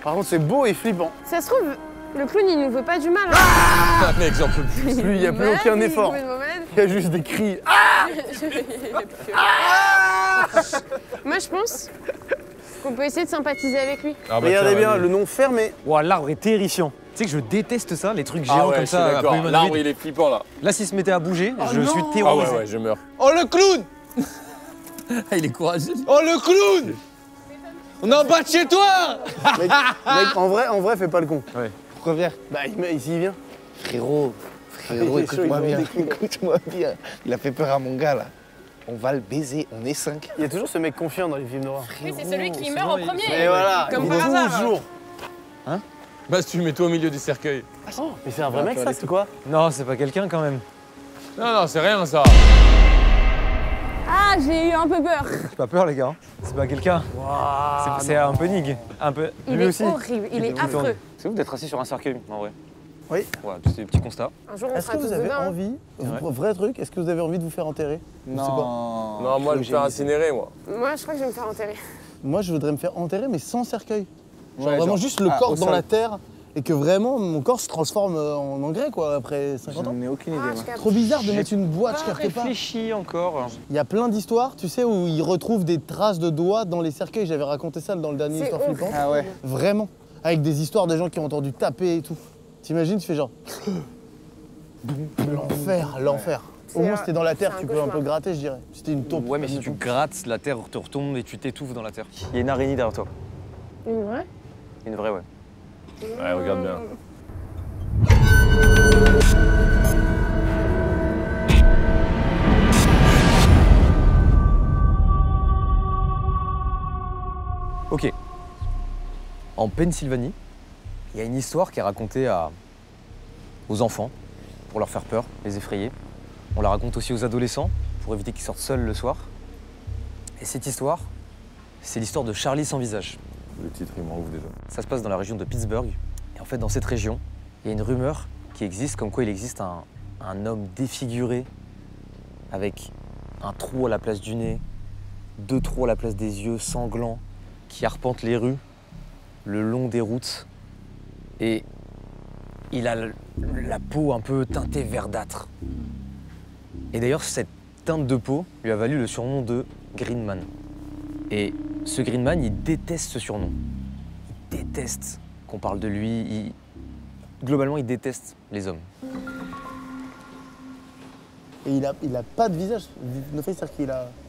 Par contre, c'est beau et flippant. Ça se trouve, le clown, il nous veut pas du mal. Hein. Ah mec, j'en peux plus. Lui, il n'y a plus aucun effort. Il y a juste des cris. Ah, ah. Moi, je pense qu'on peut essayer de sympathiser avec lui. Ah bah, regardez bien, le nom fermé. Ouah, l'arbre est terrifiant. Tu sais que je déteste ça, les trucs géants comme ça. L'arbre, il est flippant, là. Là, s'il se mettait à bouger, je suis terrorisé. Ah ouais, je meurs. Oh, le clown. Il est courageux. Oh, le clown. On est en bas de chez toi. Mec, en vrai, fais pas le con. Ouais. Pourquoi venir? Bah, ici, il vient. Frérot, écoute-moi bien. Écoute-moi bien. Il a fait peur à mon gars, là. On va le baiser, on est 5. Il y a toujours ce mec confiant dans les films noirs. Oui, c'est celui qui meurt en premier. Et voilà, comme par hasard. Toujours. Hein? Bah, si tu le mets toi au milieu du cercueil. Attends, mais c'est un vrai mec, ça, c'est quoi? Non, c'est pas quelqu'un, quand même. Non, c'est rien, ça. Ah, j'ai eu un peu peur. J'ai pas peur, les gars. C'est pas quelqu'un. Wow, c'est un peu nigue. Un peu. Il est horrible, il est affreux. C'est ouf d'être assis sur un cercueil, en vrai. Oui. Voilà, c'est des petits constats. Un jour, on sera tous dedans. Est-ce que vous avez envie, vrai truc, est-ce que vous avez envie de vous faire enterrer? Non. Non, moi, je vais me faire incinérer, moi. Moi, je crois que je vais me faire enterrer. Moi, je voudrais me faire enterrer, mais sans cercueil. Genre vraiment juste le corps dans la terre. Et que vraiment, mon corps se transforme en engrais, quoi, après 50 ans. J'en ai aucune idée, moi. Trop bizarre de mettre une boîte, je capte pas. J'ai réfléchi encore. Il y a plein d'histoires, tu sais, où ils retrouvent des traces de doigts dans les cercueils. J'avais raconté ça dans le dernier Histoire flippante. Ah ouais. Vraiment. Avec des histoires de gens qui ont entendu taper et tout. T'imagines, tu fais genre... L'enfer, l'enfer. Au moins, c'était dans la terre, tu peux un peu gratter, je dirais. C'était une tombe. Ouais, mais si tu grattes, la terre te retombe et tu t'étouffes dans la terre. Il y a une araignée derrière toi. Une vraie? Une vraie, ouais. Ouais, regarde bien. Ok. En Pennsylvanie, il y a une histoire qui est racontée aux enfants pour leur faire peur, les effrayer. On la raconte aussi aux adolescents pour éviter qu'ils sortent seuls le soir. Et cette histoire, c'est l'histoire de Charlie sans visage. Le titre, il m'en ouvre déjà. Ça se passe dans la région de Pittsburgh. Et en fait, dans cette région, il y a une rumeur qui existe, comme quoi il existe un homme défiguré avec un trou à la place du nez, deux trous à la place des yeux, sanglants, qui arpente les rues, le long des routes. Et il a la peau un peu teintée verdâtre. Et d'ailleurs, cette teinte de peau lui a valu le surnom de Green Man. Et ce Green Man, il déteste ce surnom. Il déteste qu'on parle de lui. Globalement, il déteste les hommes. Et il a pas de visage.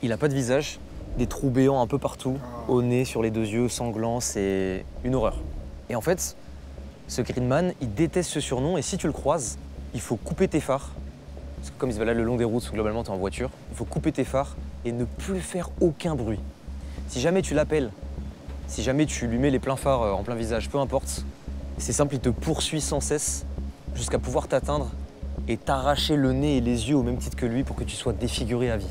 Il a pas de visage, des trous béants un peu partout, au nez, sur les deux yeux, sanglants, c'est une horreur. Et en fait, ce Green Man, il déteste ce surnom. Et si tu le croises, il faut couper tes phares. Parce que comme il se balade le long des routes, globalement, tu es en voiture. Il faut couper tes phares et ne plus faire aucun bruit. Si jamais tu l'appelles, si jamais tu lui mets les pleins phares en plein visage, peu importe, c'est simple, il te poursuit sans cesse jusqu'à pouvoir t'atteindre et t'arracher le nez et les yeux au même titre que lui pour que tu sois défiguré à vie.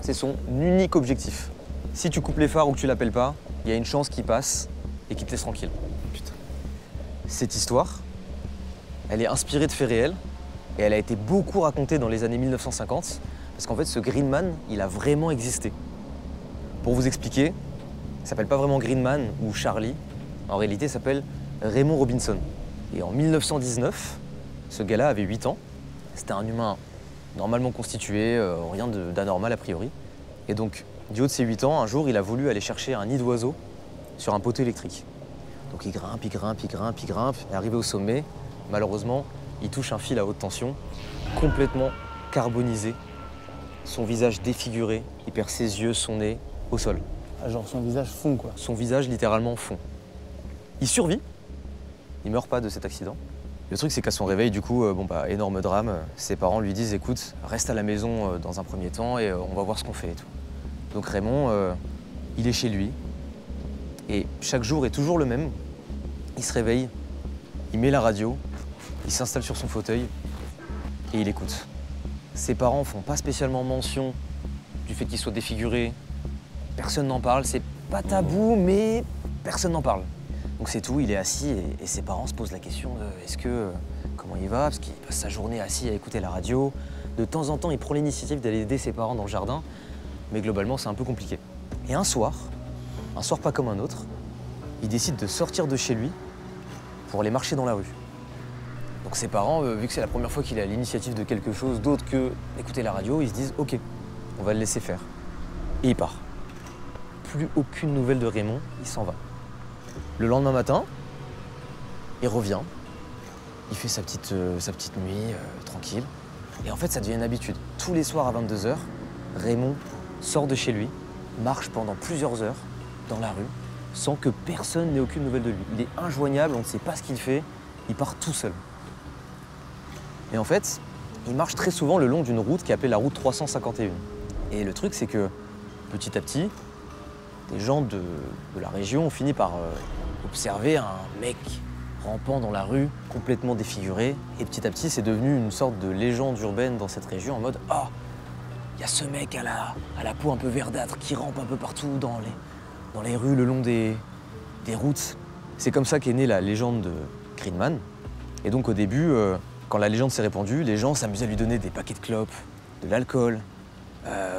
C'est son unique objectif. Si tu coupes les phares ou que tu l'appelles pas, il y a une chance qu'il passe et qu'il te laisse tranquille. Putain. Cette histoire, elle est inspirée de faits réels et elle a été beaucoup racontée dans les années 1950 parce qu'en fait, ce Green Man, il a vraiment existé. Pour vous expliquer, il s'appelle pas vraiment Green Man ou Charlie, en réalité il s'appelle Raymond Robinson. Et en 1919, ce gars-là avait 8 ans, c'était un humain normalement constitué, rien d'anormal a priori. Et donc, du haut de ses 8 ans, un jour, il a voulu aller chercher un nid d'oiseau sur un poteau électrique. Donc il grimpe, il grimpe, il grimpe, il grimpe, et arrivé au sommet, malheureusement, il touche un fil à haute tension, complètement carbonisé, son visage défiguré, il perd ses yeux, son nez, au sol. Ah, genre son visage fond, quoi. Son visage littéralement fond. Il survit, il meurt pas de cet accident. Le truc, c'est qu'à son réveil, du coup, bon bah, énorme drame. Ses parents lui disent, écoute, reste à la maison dans un premier temps et on va voir ce qu'on fait et tout. Donc Raymond, il est chez lui et chaque jour est toujours le même. Il se réveille, il met la radio, il s'installe sur son fauteuil et il écoute. Ses parents font pas spécialement mention du fait qu'il soit défiguré. Personne n'en parle, c'est pas tabou, mais personne n'en parle. Donc c'est tout, il est assis et ses parents se posent la question de comment il va, parce qu'il passe sa journée assis à écouter la radio. De temps en temps, il prend l'initiative d'aller aider ses parents dans le jardin, mais globalement, c'est un peu compliqué. Et un soir pas comme un autre, il décide de sortir de chez lui pour aller marcher dans la rue. Donc ses parents, vu que c'est la première fois qu'il est à l'initiative de quelque chose d'autre que écouter la radio, ils se disent « Ok, on va le laisser faire ». Et il part. Plus aucune nouvelle de Raymond, il s'en va. Le lendemain matin, il revient, il fait sa petite nuit tranquille. Et en fait, ça devient une habitude. Tous les soirs à 22h, Raymond sort de chez lui, marche pendant plusieurs heures dans la rue, sans que personne n'ait aucune nouvelle de lui. Il est injoignable, on ne sait pas ce qu'il fait, il part tout seul. Et en fait, il marche très souvent le long d'une route qui est appelée la route 351. Et le truc, c'est que petit à petit, les gens de la région ont fini par observer un mec rampant dans la rue, complètement défiguré. Et petit à petit, c'est devenu une sorte de légende urbaine dans cette région, en mode « Ah, il y a ce mec à la peau un peu verdâtre qui rampe un peu partout dans les rues, le long des routes. » C'est comme ça qu'est née la légende de Greenman. Et donc au début, quand la légende s'est répandue, les gens s'amusaient à lui donner des paquets de clopes, de l'alcool.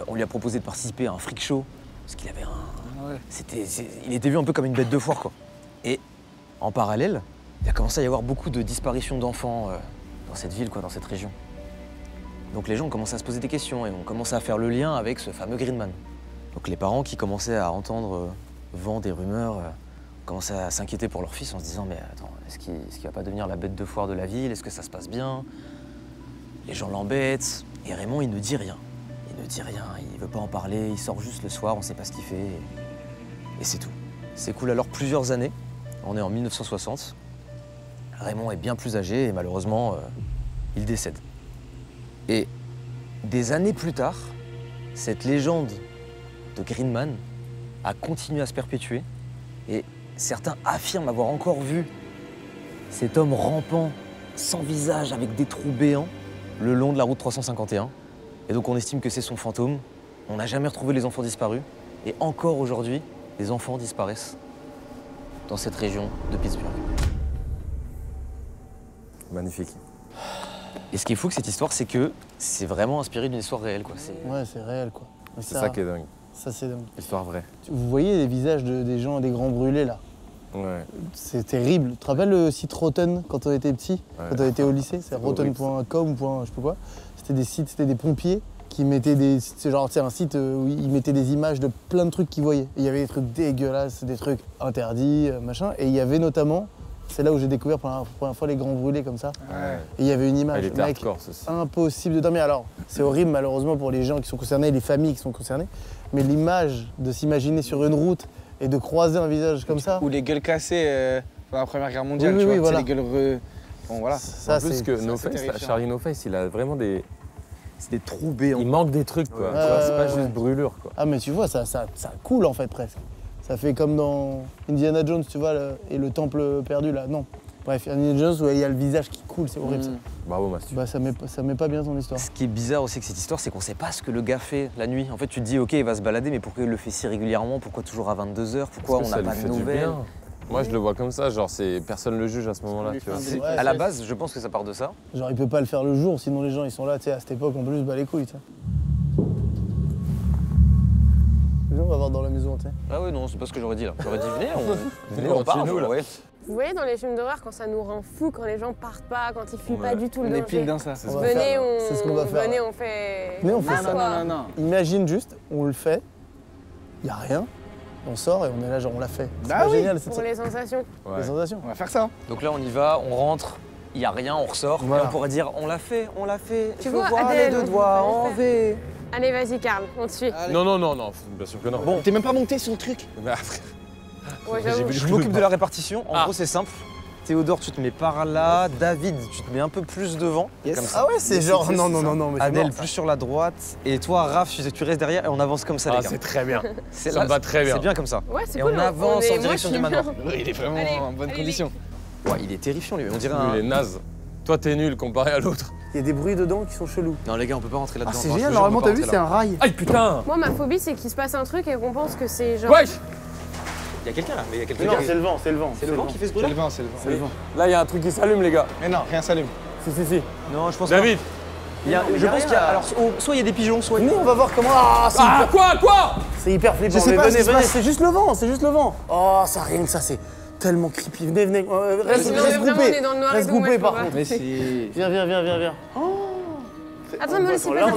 On lui a proposé de participer à un freak show, parce qu'il avait un... Ouais. Il était vu un peu comme une bête de foire, quoi. Et en parallèle, il a commencé à y avoir beaucoup de disparitions d'enfants dans cette ville, quoi, dans cette région. Donc les gens ont commencé à se poser des questions et ont commencé à faire le lien avec ce fameux Greenman. Donc les parents qui commençaient à entendre vent des rumeurs, commençaient à s'inquiéter pour leur fils en se disant « Mais attends, est-ce qu'il va pas devenir la bête de foire de la ville? Est-ce que ça se passe bien? » Les gens l'embêtent. Et Raymond, il ne dit rien. Il ne dit rien, il veut pas en parler, il sort juste le soir, on sait pas ce qu'il fait. Et c'est tout. S'écoulent alors plusieurs années. On est en 1960. Raymond est bien plus âgé et malheureusement, il décède. Et des années plus tard, cette légende de Greenman a continué à se perpétuer. Et certains affirment avoir encore vu cet homme rampant, sans visage, avec des trous béants, le long de la route 351. Et donc on estime que c'est son fantôme. On n'a jamais retrouvé les enfants disparus. Et encore aujourd'hui, les enfants disparaissent dans cette région de Pittsburgh. Magnifique. Et ce qui est fou que cette histoire, c'est que c'est vraiment inspiré d'une histoire réelle, quoi. Ouais, c'est réel, quoi. C'est ça qui est dingue. Ça, c'est dingue. Histoire vraie. Vous voyez les visages des gens, des grands brûlés, là. Ouais. C'est terrible. Tu te rappelles le site Rotten quand on était petit, ouais, quand on était au lycée? C'est rotten.com ou je sais pas quoi. C'était des sites, c'était des pompiers qui mettaient des... C'est genre, tu sais, un site où ils mettaient des images de plein de trucs qu'ils voyaient. Il y avait des trucs dégueulasses, des trucs interdits, machin. Et il y avait notamment... C'est là où j'ai découvert pour la première fois les grands brûlés comme ça. Ouais. Et il y avait une image, mec, impossible de dormir. Alors, c'est horrible malheureusement pour les gens qui sont concernés, les familles qui sont concernées. Mais l'image de s'imaginer sur une route et de croiser un visage comme ça. Ou les gueules cassées pendant la Première Guerre mondiale, tu vois, voilà. Les gueules Bon, voilà. Ça, en plus que No Face, Charlie No Face, il a vraiment des... C'est des trous béants. Il manque des trucs, quoi. C'est pas juste brûlure, quoi. Ah, mais tu vois, ça coule, en fait, presque. Ça fait comme dans Indiana Jones, tu vois, et le temple perdu, là. Non. Bref, Indiana Jones, où il y a le visage qui coule, c'est horrible, ça. Bravo, Mastu. Bah, ça met pas bien ton histoire. Ce qui est bizarre aussi avec cette histoire, c'est qu'on sait pas ce que le gars fait la nuit. En fait, tu te dis, OK, il va se balader, mais pourquoi il le fait si régulièrement? Pourquoi toujours à 22h? Pourquoi on n'a pas de nouvelles? Moi, je le vois comme ça, genre, personne le juge à ce moment-là, tu vois. Ouais, à la base, je pense que ça part de ça. Genre, il peut pas le faire le jour, sinon les gens, ils sont là, tu sais, à cette époque, on peut juste bat les couilles, tu sais. On va voir dans la maison, tu sais. Ah oui, non, c'est pas ce que j'aurais dit là. J'aurais dit venez, on part, nous, là. Ouais. Vous voyez dans les films d'horreur quand ça nous rend fous, quand les gens partent pas, quand ils fuient pas du tout le danger. On est pile dans ça. Venez, on fait... Venez, on fait ça. Non. Imagine juste, on le fait, y a rien, on sort et on est là, genre on l'a fait. C'est pas génial, c'est ça. Pour les sensations. Ouais. Les sensations. On va faire ça. Donc là, on y va, on rentre. Il n'y a rien, on ressort, voilà. Et on pourrait dire on l'a fait, tu vois, voir Adèle, les deux doigts, en V. Allez, vas-y, Karl, on te suit. Allez. Non, bien sûr que non. Bon, t'es même pas monté sur le truc. Bah, frère. Ouais, je m'occupe de la répartition, en gros, c'est simple. Théodore, tu te mets par là. David, tu te mets un peu plus devant. Yes. Comme ça. Ah ouais, c'est genre non, non, non, non. Mais Adèle, mort, plus sur la droite. Et toi, Raph, tu restes derrière et on avance comme ça, les gars. C'est très bien. Ça me va très bien. C'est bien comme ça. Ouais, c'est cool. Et on avance en direction du manoir. Oui, il est vraiment en bonne condition. Ouais, il est terrifiant, lui. On dirait un... Il est naze. Toi, t'es nul comparé à l'autre. Il y a des bruits dedans qui sont chelous. Non, les gars, on peut pas rentrer là-dedans. Ah, c'est génial, normalement, t'as vu, c'est un rail. Aïe, putain. Moi, ma phobie, c'est qu'il se passe un truc et qu'on pense que c'est genre... Wesh. Il y a quelqu'un là, mais il y a quelqu'un. Non, c'est le vent, c'est le vent. C'est le vent qui fait ce bruit. C'est le vent, c'est le vent. Là, il y a un truc qui s'allume, les gars. Mais non, rien s'allume. Si, si, si. Non, je pense pas. David, je pense qu'il y a... Alors, soit il y a des pigeons, soit... Nous, on va voir comment... Ah, quoi. C'est hyper flippant. C'est juste le vent, c'est juste le vent. Oh, ça rien que ça, c'est... tellement creepy. Venez, venez. Reste groupé. Reste groupé par contre. Mais si. Viens, viens, viens, viens, viens. Attends, ne me laissez pas derrière.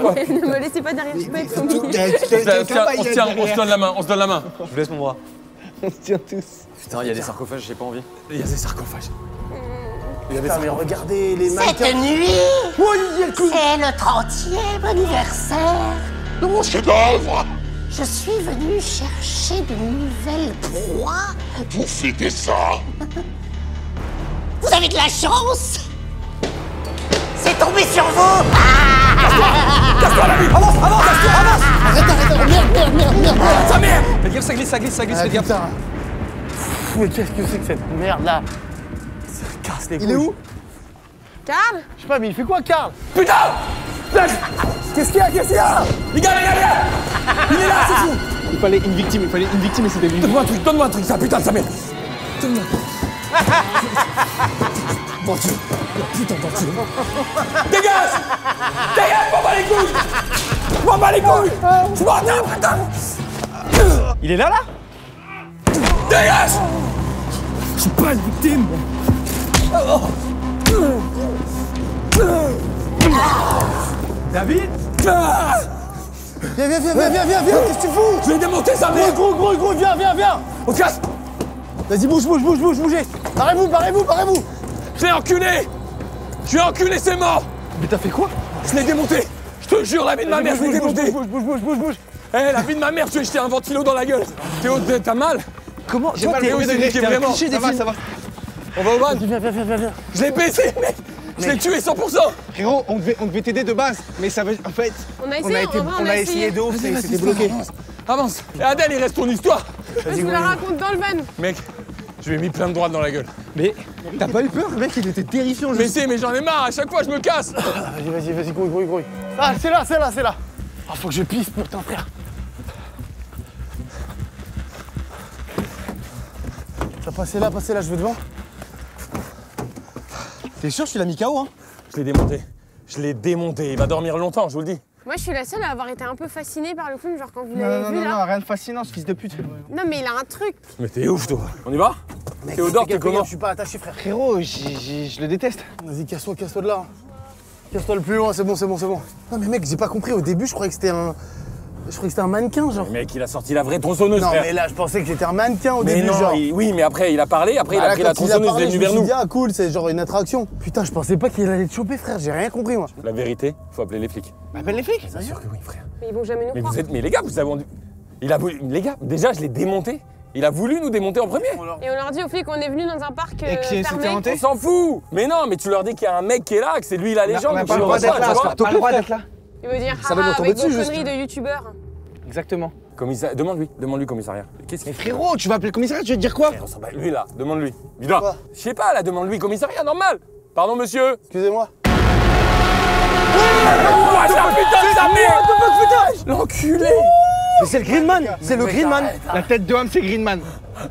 Quoi Ne me laissez pas derrière. Je peux être tombé. On se donne la main, on se donne la main. Je vous laisse mon bras. On se tient tous. Putain, il y a des sarcophages, j'ai pas envie. Il y a des sarcophages. Putain, mais regardez les mannequins. Cette nuit, c'est le 30e anniversaire de mon chef-d'œuvre. Je suis venue chercher de nouvelles proies. Vous fêtez ça? Vous avez de la chance. C'est tombé sur vous. Casse-toi la vie. Avance, avance, avance. Arrête, merde. Ça merde. Fais gaffe, ça glisse, fais gaffe. Mais qu'est-ce que c'est que cette merde là? Ça casse les couilles. Il est où? Carl? Je sais pas, mais il fait quoi, Carl? Putain! Qu'est-ce qu'il y a? Les gars! Il est là, c'est fou. Il fallait une victime et c'était lui. Donne-moi un truc, ça, putain de sa mère. Donne-moi un truc. Bon Dieu, putain, bon Dieu. Dégage, m'en bats les couilles. Je m'en tape, putain. Il est là, dégage. Je suis pas une victime. David, Viens, qu'est-ce que tu fous? Je vais démonter sa mère. Gros, viens. On se casse. Vas-y, bougez. Parez-vous. Je l'ai enculé. C'est mort. Mais t'as fait quoi? Je l'ai démonté. Je te jure, la vie de ma mère, je l'ai démonté. Bouge. Eh, la vie de ma mère, tu as jeté un ventilo dans la gueule. Théo, t'as mal? Comment? J'ai mal, vraiment. Ça va. On va au van. Viens. Je l'ai baissé, mec. Je l'ai tué 100%. Frérot, on devait t'aider de base, mais ça veut... En fait, on a essayé de ouf, c'était bloqué. Avance. Et Adèle, il reste ton histoire. Je vous la raconte dans le van. Mec, je lui ai mis plein de droites dans la gueule. Mais t'as pas eu peur? Le mec, il était terrifiant. Mais j'en ai marre, à chaque fois, je me casse. Vas-y, grouille. Ah, c'est là. Ah, faut que je pisse, putain, frère. Passez là, je vais devant. T'es sûr que tu l'as mis KO, hein? Je l'ai démonté, il va dormir longtemps, je vous le dis. Moi, je suis la seule à avoir été un peu fascinée par le film, genre quand vous l'avez vu, là. Non, rien de fascinant, ce fils de pute. Non, mais il a un truc. Mais t'es ouf, toi. On y va? Théodore, t'es comment? Je suis pas attaché, frère. Frérot, je le déteste. Vas-y, casse-toi de là. Casse-toi le plus loin, c'est bon. Non, mais mec, j'ai pas compris, au début, je croyais que c'était un... Je croyais que c'était un mannequin, genre. Mais mec, il a sorti la vraie tronçonneuse. Non, frère. Mais là, je pensais que c'était un mannequin au début, non, genre. Oui, mais après, il a parlé, après, il a pris la tronçonneuse, il est venu vers nous. Je me suis dit, ah, cool, c'est genre une attraction. Putain, je pensais pas qu'il allait te choper, frère, j'ai rien compris, moi. La vérité, faut appeler les flics. Appelle les flics? Bien sûr que oui, frère. Mais ils vont jamais nous croire. Mais les gars, vous avez entendu. Il a voulu. Les gars, déjà, je l'ai démonté. Il a voulu nous démonter en premier. Et on leur dit aux flics qu'on est venu dans un parc fermé. On s'en fout. Mais non, mais tu leur dis qu'il y a un mec qui est là, que c'est lui la légende. Pas le droit d'être là. Il veut dire, haha, avec vos conneries de youtubeurs. Exactement. Demande-lui, commissariat. Mais frérot, tu vas appeler le commissariat, tu vas te dire quoi? Lui, là, demande-lui. Dis-toi. Je sais pas, là, demande-lui, commissariat, normal. Pardon, monsieur. Excusez-moi. Ouah, j'ai un putain de sa merde. L'enculé. Mais c'est le Greenman, c'est le Greenman. La tête de homme, c'est Greenman.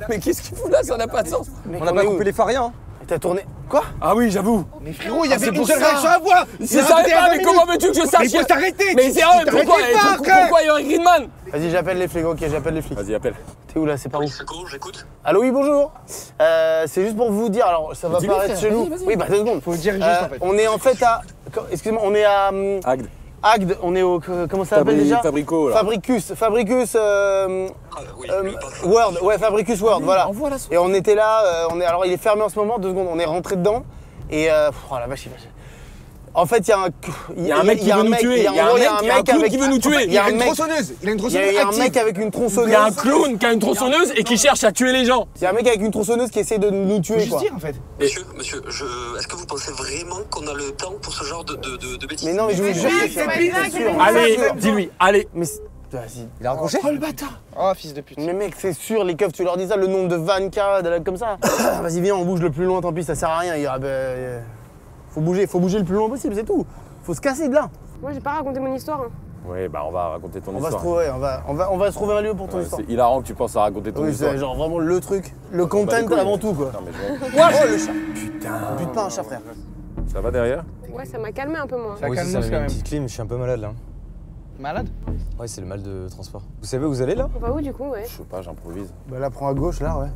Mais qu'est-ce qu'il fout là? Ça n'a pas de sens. On n'a pas coupé les phariens. T'as tourné. Quoi? Ah oui, j'avoue. Mais frérot, il y avait une seule réaction à voir. C'est ça, mais comment veux-tu que je sache? Mais il faut t'arrêter. Mais c'est vrai, pourquoi il y a un Greenman? Vas-y, j'appelle les flics, ok, j'appelle les flics. Vas-y, appelle. T'es où là? C'est par où? J'écoute. Allô, oui, bonjour. C'est juste pour vous dire, alors ça va paraître chelou. Oui, bah 2 secondes. Faut dire juste en fait. On est en fait à. Excusez-moi, on est à. Agde, on est au. Comment ça s'appelle déjà? Fabricus. World, ouais, Fabricus World, voilà. Et on était là, alors il est fermé en ce moment, 2 secondes, on est rentré dedans, et. Oh la vache, En fait, il y a un mec qui veut nous tuer. Il y a une tronçonneuse. Il y a un mec avec une tronçonneuse. Il y a un clown qui a une tronçonneuse et qui cherche à tuer les gens. Il y a un mec avec une tronçonneuse qui essaie de nous tuer. Quoi. Dire, en fait. Monsieur, est-ce que vous pensez vraiment qu'on a le temps pour ce genre de bêtises? Mais non, mais je vous jure. Allez, dis-lui, allez. Vas-y. Il a raccroché. Oh le bâtard. Oh fils de pute. Mais mec, c'est sûr, les keufs, tu leur dis ça, le nombre de vanka, comme ça. Vas-y, viens, on bouge le plus loin, tant pis, ça sert à rien. Faut bouger le plus loin possible, c'est tout. Faut se casser de là. Moi, j'ai pas raconté mon histoire. Hein. Oui, bah on va raconter ton histoire. On va se trouver un lieu pour ton histoire. C'est hilarant que tu penses à raconter ton histoire. Oui, c'est genre vraiment le truc, le content avant tout, quoi. Non, mais oh, le chat. Putain. On bute pas un chat, frère. Ça va derrière? Ouais, ça m'a calmé un peu, moi. Ça calme quand même. Petite clim, je suis un peu malade, là. Malade? Ouais, c'est le mal de transport. Vous savez où vous allez, là? On va où, du coup, ouais? Je sais pas, j'improvise. Bah là, prends à gauche, là, ouais.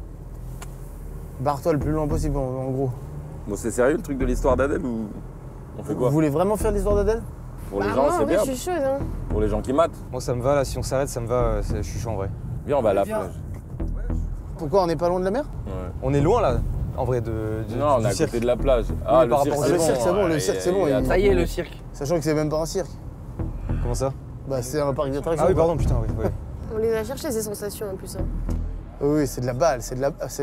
Barre-toi le plus loin possible, en gros. Bon, c'est sérieux le truc de l'histoire d'Adèle ou on fait quoi? Vous voulez vraiment faire l'histoire d'Adèle? Pour les gens, c'est bien. Je suis chaude, hein. Pour les gens qui matent. Moi, ça me va là, si on s'arrête, ça me va, je suis chaud en vrai. Viens, on va à la plage. Pourquoi on n'est pas loin de la mer? Ouais. On est loin là, en vrai, non, on est à côté de la plage. Ah, le cirque, c'est bon, le cirque, c'est bon. Ça y est, le cirque. Sachant que c'est même pas un cirque. Comment ça? Bah, c'est un parc d'attractions. Ah oui, pardon, putain, oui. On les a cherchés, ces sensations en plus. Oui, c'est de la balle, c'est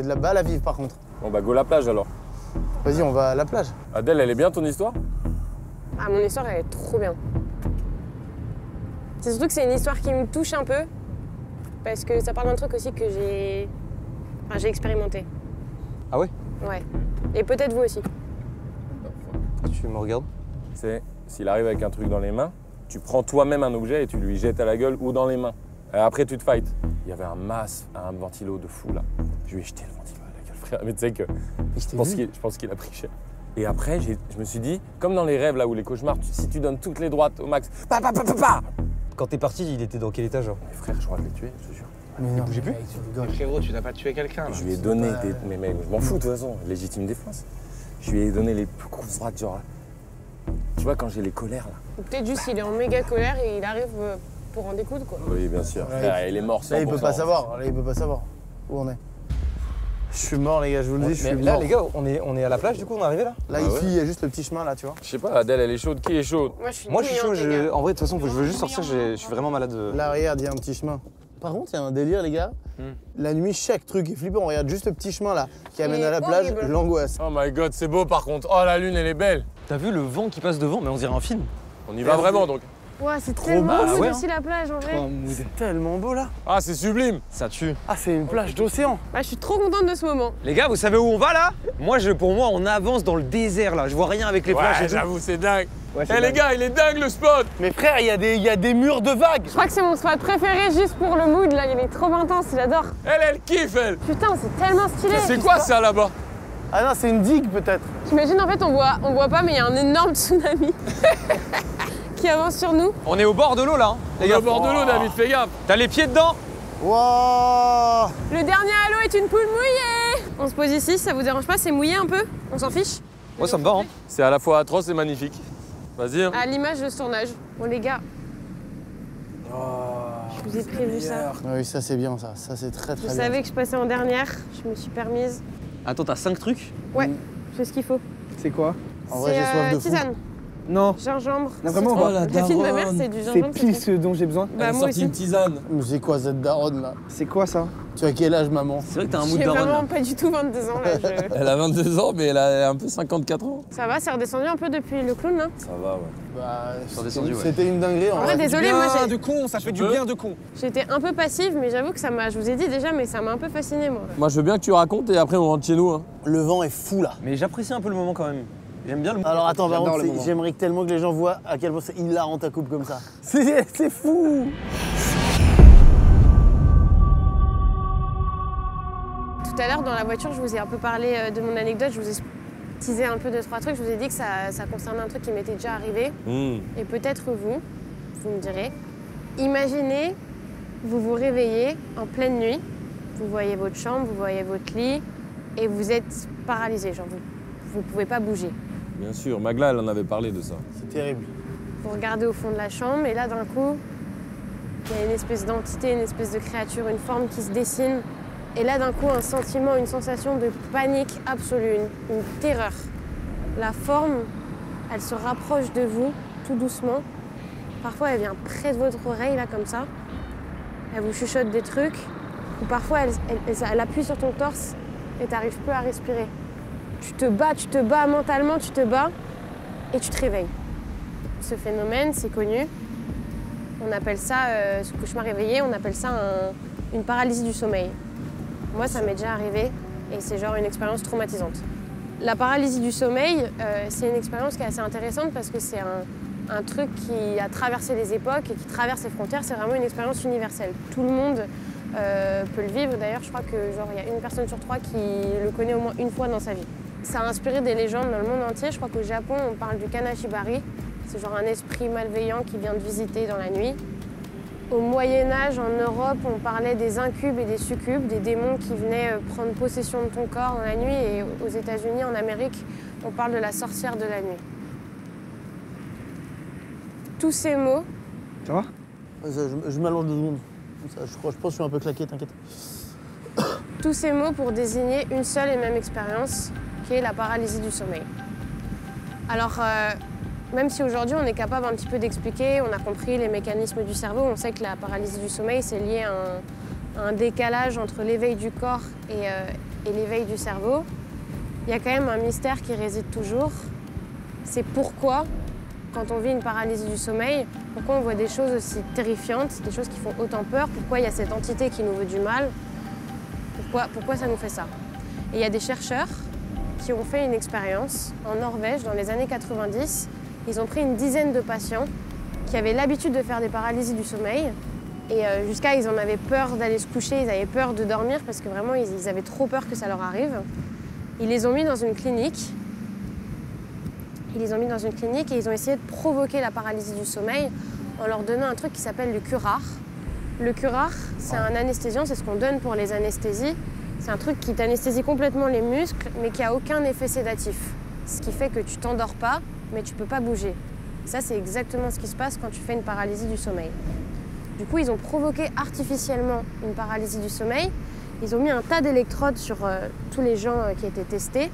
de la balle à vivre par contre. Bon, bah, go la plage alors. Vas-y, on va à la plage. Adèle, elle est bien ton histoire? Ah, mon histoire, elle est trop bien. C'est surtout que c'est une histoire qui me touche un peu, parce que ça parle d'un truc aussi que j'ai... Enfin, j'ai expérimenté. Ah ouais? Ouais. Et peut-être vous aussi. Tu me regardes? C'est, s'il arrive avec un truc dans les mains, tu prends toi-même un objet et tu lui jettes à la gueule ou dans les mains. Et après, tu te fights. Il y avait un ventilo de fou, là. Je lui ai jeté le ventilo. Mais tu sais que je pense qu'il a pris cher. Et après, je me suis dit, comme dans les rêves là où les cauchemars, si tu donnes toutes les droites au max, pa pa pa pa pa. Quand t'es parti, il était dans quel état genre? Mais frère, je crois que je l'ai tué, je te jure. Mais il bougeait plus. Mais frérot, tu n'as pas tué quelqu'un. Je lui ai donné des... Mais mec, je m'en fous de toute façon, légitime défense. Je lui ai donné les plus grosses droites, genre... Tu vois, quand j'ai les colères là. Peut-être juste, il est en méga colère et il arrive pour en découdre quoi. Oui, bien sûr. Frère, il est mort 100%. Là, il peut pas savoir, là, il peut pas savoir où on est. Je suis mort les gars, je vous le dis, je suis mort. Là les gars, on est à la plage du coup, on est arrivé là? Là ici, il y a juste le petit chemin là, tu vois. Je sais pas, Adèle elle est chaude, qui est chaude? Moi je suis chaud, en vrai de toute façon, je veux juste sortir, je suis vraiment malade. L'arrière, il y a un petit chemin. Par contre, il y a un délire les gars, la nuit chaque truc est flippant, on regarde juste le petit chemin là, qui amène à la plage, l'angoisse. Oh my god, c'est beau par contre, oh la lune elle est belle. T'as vu le vent qui passe devant, mais on dirait un film. On y va vraiment donc. Ouais, c'est tellement beau aussi la plage en vrai. C'est tellement beau là. Ah, c'est sublime. Ça tue. Ah, c'est une plage d'océan. Ah, je suis trop contente de ce moment. Les gars, vous savez où on va là? Pour moi, on avance dans le désert là. Je vois rien avec les plages. J'avoue, c'est dingue. Ouais, eh les gars, il est dingue le spot. Mais frère, il y a des murs de vagues. Je crois que c'est mon spot préféré juste pour le mood là. Il est trop intense, j'adore. Elle kiffe elle. Putain, c'est tellement stylé. C'est quoi ça là-bas? Ah non, c'est une digue peut-être. J'imagine en fait, on voit pas, mais il y a un énorme tsunami. Qui avance sur nous. On est au bord de l'eau là, hein. On est au bord de l'eau, David, fais gaffe. T'as les pieds dedans. Wow. Le dernier halo est une poule mouillée. On se pose ici, ça vous dérange pas? C'est mouillé un peu? On s'en fiche? Moi ça me va, hein. C'est à la fois atroce et magnifique. Vas-y. Hein. À l'image de ce tournage. Bon les gars. Oh, je vous ai prévu ça. Oui, ça c'est bien ça. Ça c'est très très bien. Je savais que je passais en dernière, je me suis permise. Attends, t'as 5 trucs? Ouais, c'est ce qu'il faut. C'est quoi? En vrai, j'ai soif de tisane. Non. Gingembre. Non, vraiment, oh, la fille de ma mère, c'est du gingembre. C'est pile ce dont j'ai besoin. Bah, moi aussi. Une tisane. Mais c'est quoi cette daronne là? C'est quoi ça? Tu as quel âge, maman? C'est vrai que t'as un mood daronne. J'ai vraiment pas du tout 22 ans là. Elle a 22 ans, mais elle a un peu 54 ans. Ça va, c'est redescendu un peu depuis le clown là? Ça va, ouais. Bah, c'était une dinguerie en vrai. Désolé, moi j'ai. Ça fait du bien de con. J'étais un peu passive, mais j'avoue que ça m'a. Je vous ai dit déjà, mais ça m'a un peu fasciné moi. Moi, je veux bien que tu racontes et après on rentre chez nous. Le vent est fou là. Mais j'apprécie un peu le moment quand même. J'aime bien le moment. Alors attends, par contre, j'aimerais tellement que les gens voient à quel point c'est hilarant ta coupe comme ça. C'est fou. Tout à l'heure, dans la voiture, je vous ai un peu parlé de mon anecdote. Je vous ai teasé un peu de 3 trucs. Je vous ai dit que ça concernait un truc qui m'était déjà arrivé. Et peut-être vous me direz. Imaginez, vous vous réveillez en pleine nuit. Vous voyez votre chambre, vous voyez votre lit. Et vous êtes paralysé, genre vous pouvez pas bouger. Bien sûr, Magla, elle en avait parlé de ça. C'est terrible. Vous regardez au fond de la chambre et là, d'un coup, il y a une espèce d'entité, une espèce de créature, une forme qui se dessine. Et là, d'un coup, un sentiment, une sensation de panique absolue, une terreur. La forme, elle se rapproche de vous tout doucement. Parfois, elle vient près de votre oreille, là, comme ça. Elle vous chuchote des trucs. Ou parfois, elle appuie sur ton torse et tu n'arrives plus à respirer. Tu te bats mentalement, tu te bats et tu te réveilles. Ce phénomène, c'est connu. On appelle ça, ce cauchemar réveillé, on appelle ça une paralysie du sommeil. Moi, ça m'est déjà arrivé et c'est genre une expérience traumatisante. La paralysie du sommeil, c'est une expérience qui est assez intéressante parce que c'est un truc qui a traversé les époques et qui traverse les frontières. C'est vraiment une expérience universelle. Tout le monde peut le vivre. D'ailleurs, je crois que genre il y a une personne sur trois qui le connaît au moins une fois dans sa vie. Ça a inspiré des légendes dans le monde entier. Je crois qu'au Japon, on parle du kanashibari. C'est genre un esprit malveillant qui vient te visiter dans la nuit. Au Moyen-Âge, en Europe, on parlait des incubes et des succubes, des démons qui venaient prendre possession de ton corps dans la nuit. Et aux États-Unis, en Amérique, on parle de la sorcière de la nuit. Tous ces mots... Ça va? Je m'allonge 2 secondes. Je pense que je suis un peu claqué, t'inquiète. Tous ces mots pour désigner une seule et même expérience, qui est la paralysie du sommeil. Alors... Même si aujourd'hui, on est capable un petit peu d'expliquer, on a compris les mécanismes du cerveau, on sait que la paralysie du sommeil, c'est lié à un décalage entre l'éveil du corps et l'éveil du cerveau. Il y a quand même un mystère qui réside toujours. C'est pourquoi, quand on vit une paralysie du sommeil, pourquoi on voit des choses aussi terrifiantes, des choses qui font autant peur, pourquoi il y a cette entité qui nous veut du mal, pourquoi ça nous fait ça. Et il y a des chercheurs qui ont fait une expérience en Norvège dans les années 90. Ils ont pris une dizaine de patients qui avaient l'habitude de faire des paralysies du sommeil. Et jusqu'à, ils en avaient peur d'aller se coucher, ils avaient peur de dormir parce que vraiment, ils avaient trop peur que ça leur arrive. Ils les ont mis dans une clinique. Et ils ont essayé de provoquer la paralysie du sommeil en leur donnant un truc qui s'appelle le curare. Le curare, c'est un anesthésiant, c'est ce qu'on donne pour les anesthésies. C'est un truc qui t'anesthésie complètement les muscles, mais qui n'a aucun effet sédatif. Ce qui fait que tu t'endors pas, mais tu peux pas bouger. Ça, c'est exactement ce qui se passe quand tu fais une paralysie du sommeil. Du coup, ils ont provoqué artificiellement une paralysie du sommeil. Ils ont mis un tas d'électrodes sur tous les gens qui étaient testés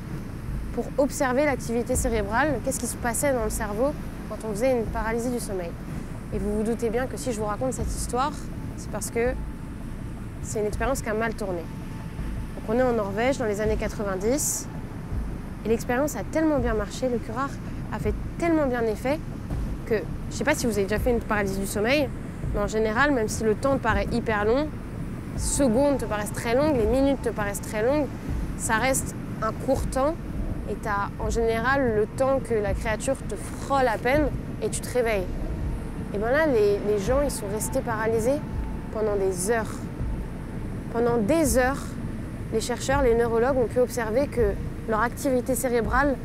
pour observer l'activité cérébrale, qu'est-ce qui se passait dans le cerveau quand on faisait une paralysie du sommeil. Et vous vous doutez bien que si je vous raconte cette histoire, c'est parce que c'est une expérience qui a mal tourné. Donc on est en Norvège dans les années 90 et l'expérience a tellement bien marché, le curare a fait tellement bien effet que, je sais pas si vous avez déjà fait une paralysie du sommeil, mais en général, même si le temps te paraît hyper long, secondes te paraissent très longues, les minutes te paraissent très longues, ça reste un court temps et t'as en général le temps que la créature te frôle à peine et tu te réveilles. Et bien là, les gens, ils sont restés paralysés pendant des heures. Pendant des heures, les chercheurs, les neurologues ont pu observer que leur activité cérébrale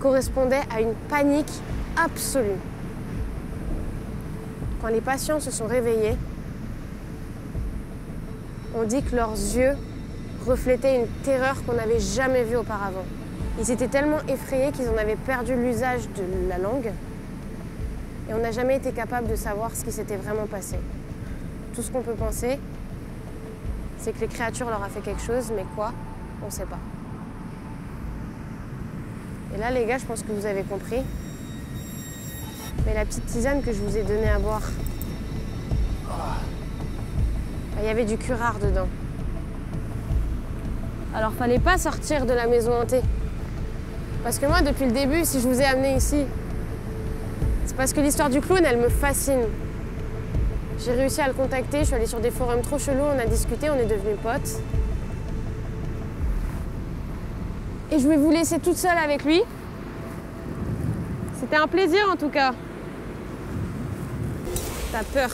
correspondait à une panique absolue. Quand les patients se sont réveillés, on dit que leurs yeux reflétaient une terreur qu'on n'avait jamais vue auparavant. Ils étaient tellement effrayés qu'ils en avaient perdu l'usage de la langue et on n'a jamais été capable de savoir ce qui s'était vraiment passé. Tout ce qu'on peut penser, c'est que les créatures leur a fait quelque chose, mais quoi, on ne sait pas. Et là, les gars, je pense que vous avez compris. Mais la petite tisane que je vous ai donnée à boire, il y avait du curare dedans. Alors, fallait pas sortir de la maison hantée. Parce que moi, depuis le début, si je vous ai amené ici, c'est parce que l'histoire du clown, elle me fascine. J'ai réussi à le contacter, je suis allée sur des forums trop chelous, on a discuté, on est devenus potes. Et je vais vous laisser toute seule avec lui. C'était un plaisir en tout cas. T'as peur.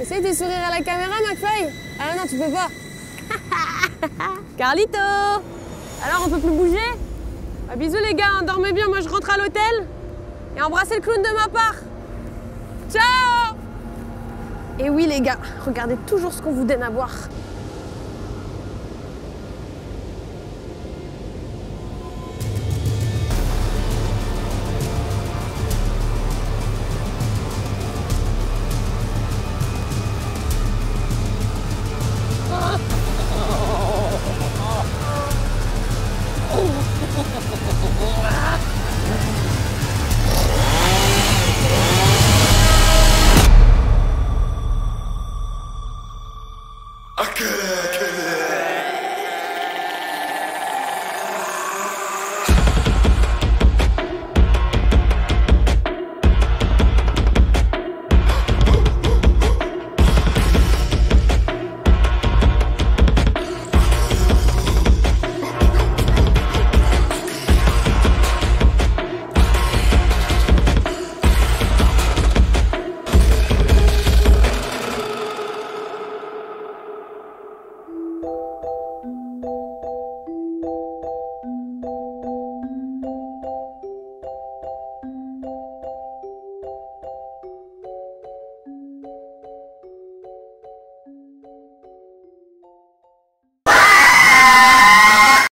Essaye de sourire à la caméra, McFly. Ah non, tu peux pas. Carlito! Alors, on peut plus bouger? Bah, bisous les gars, hein, dormez bien, moi je rentre à l'hôtel. Et embrassez le clown de ma part. Ciao! Et oui les gars, regardez toujours ce qu'on vous donne à boire.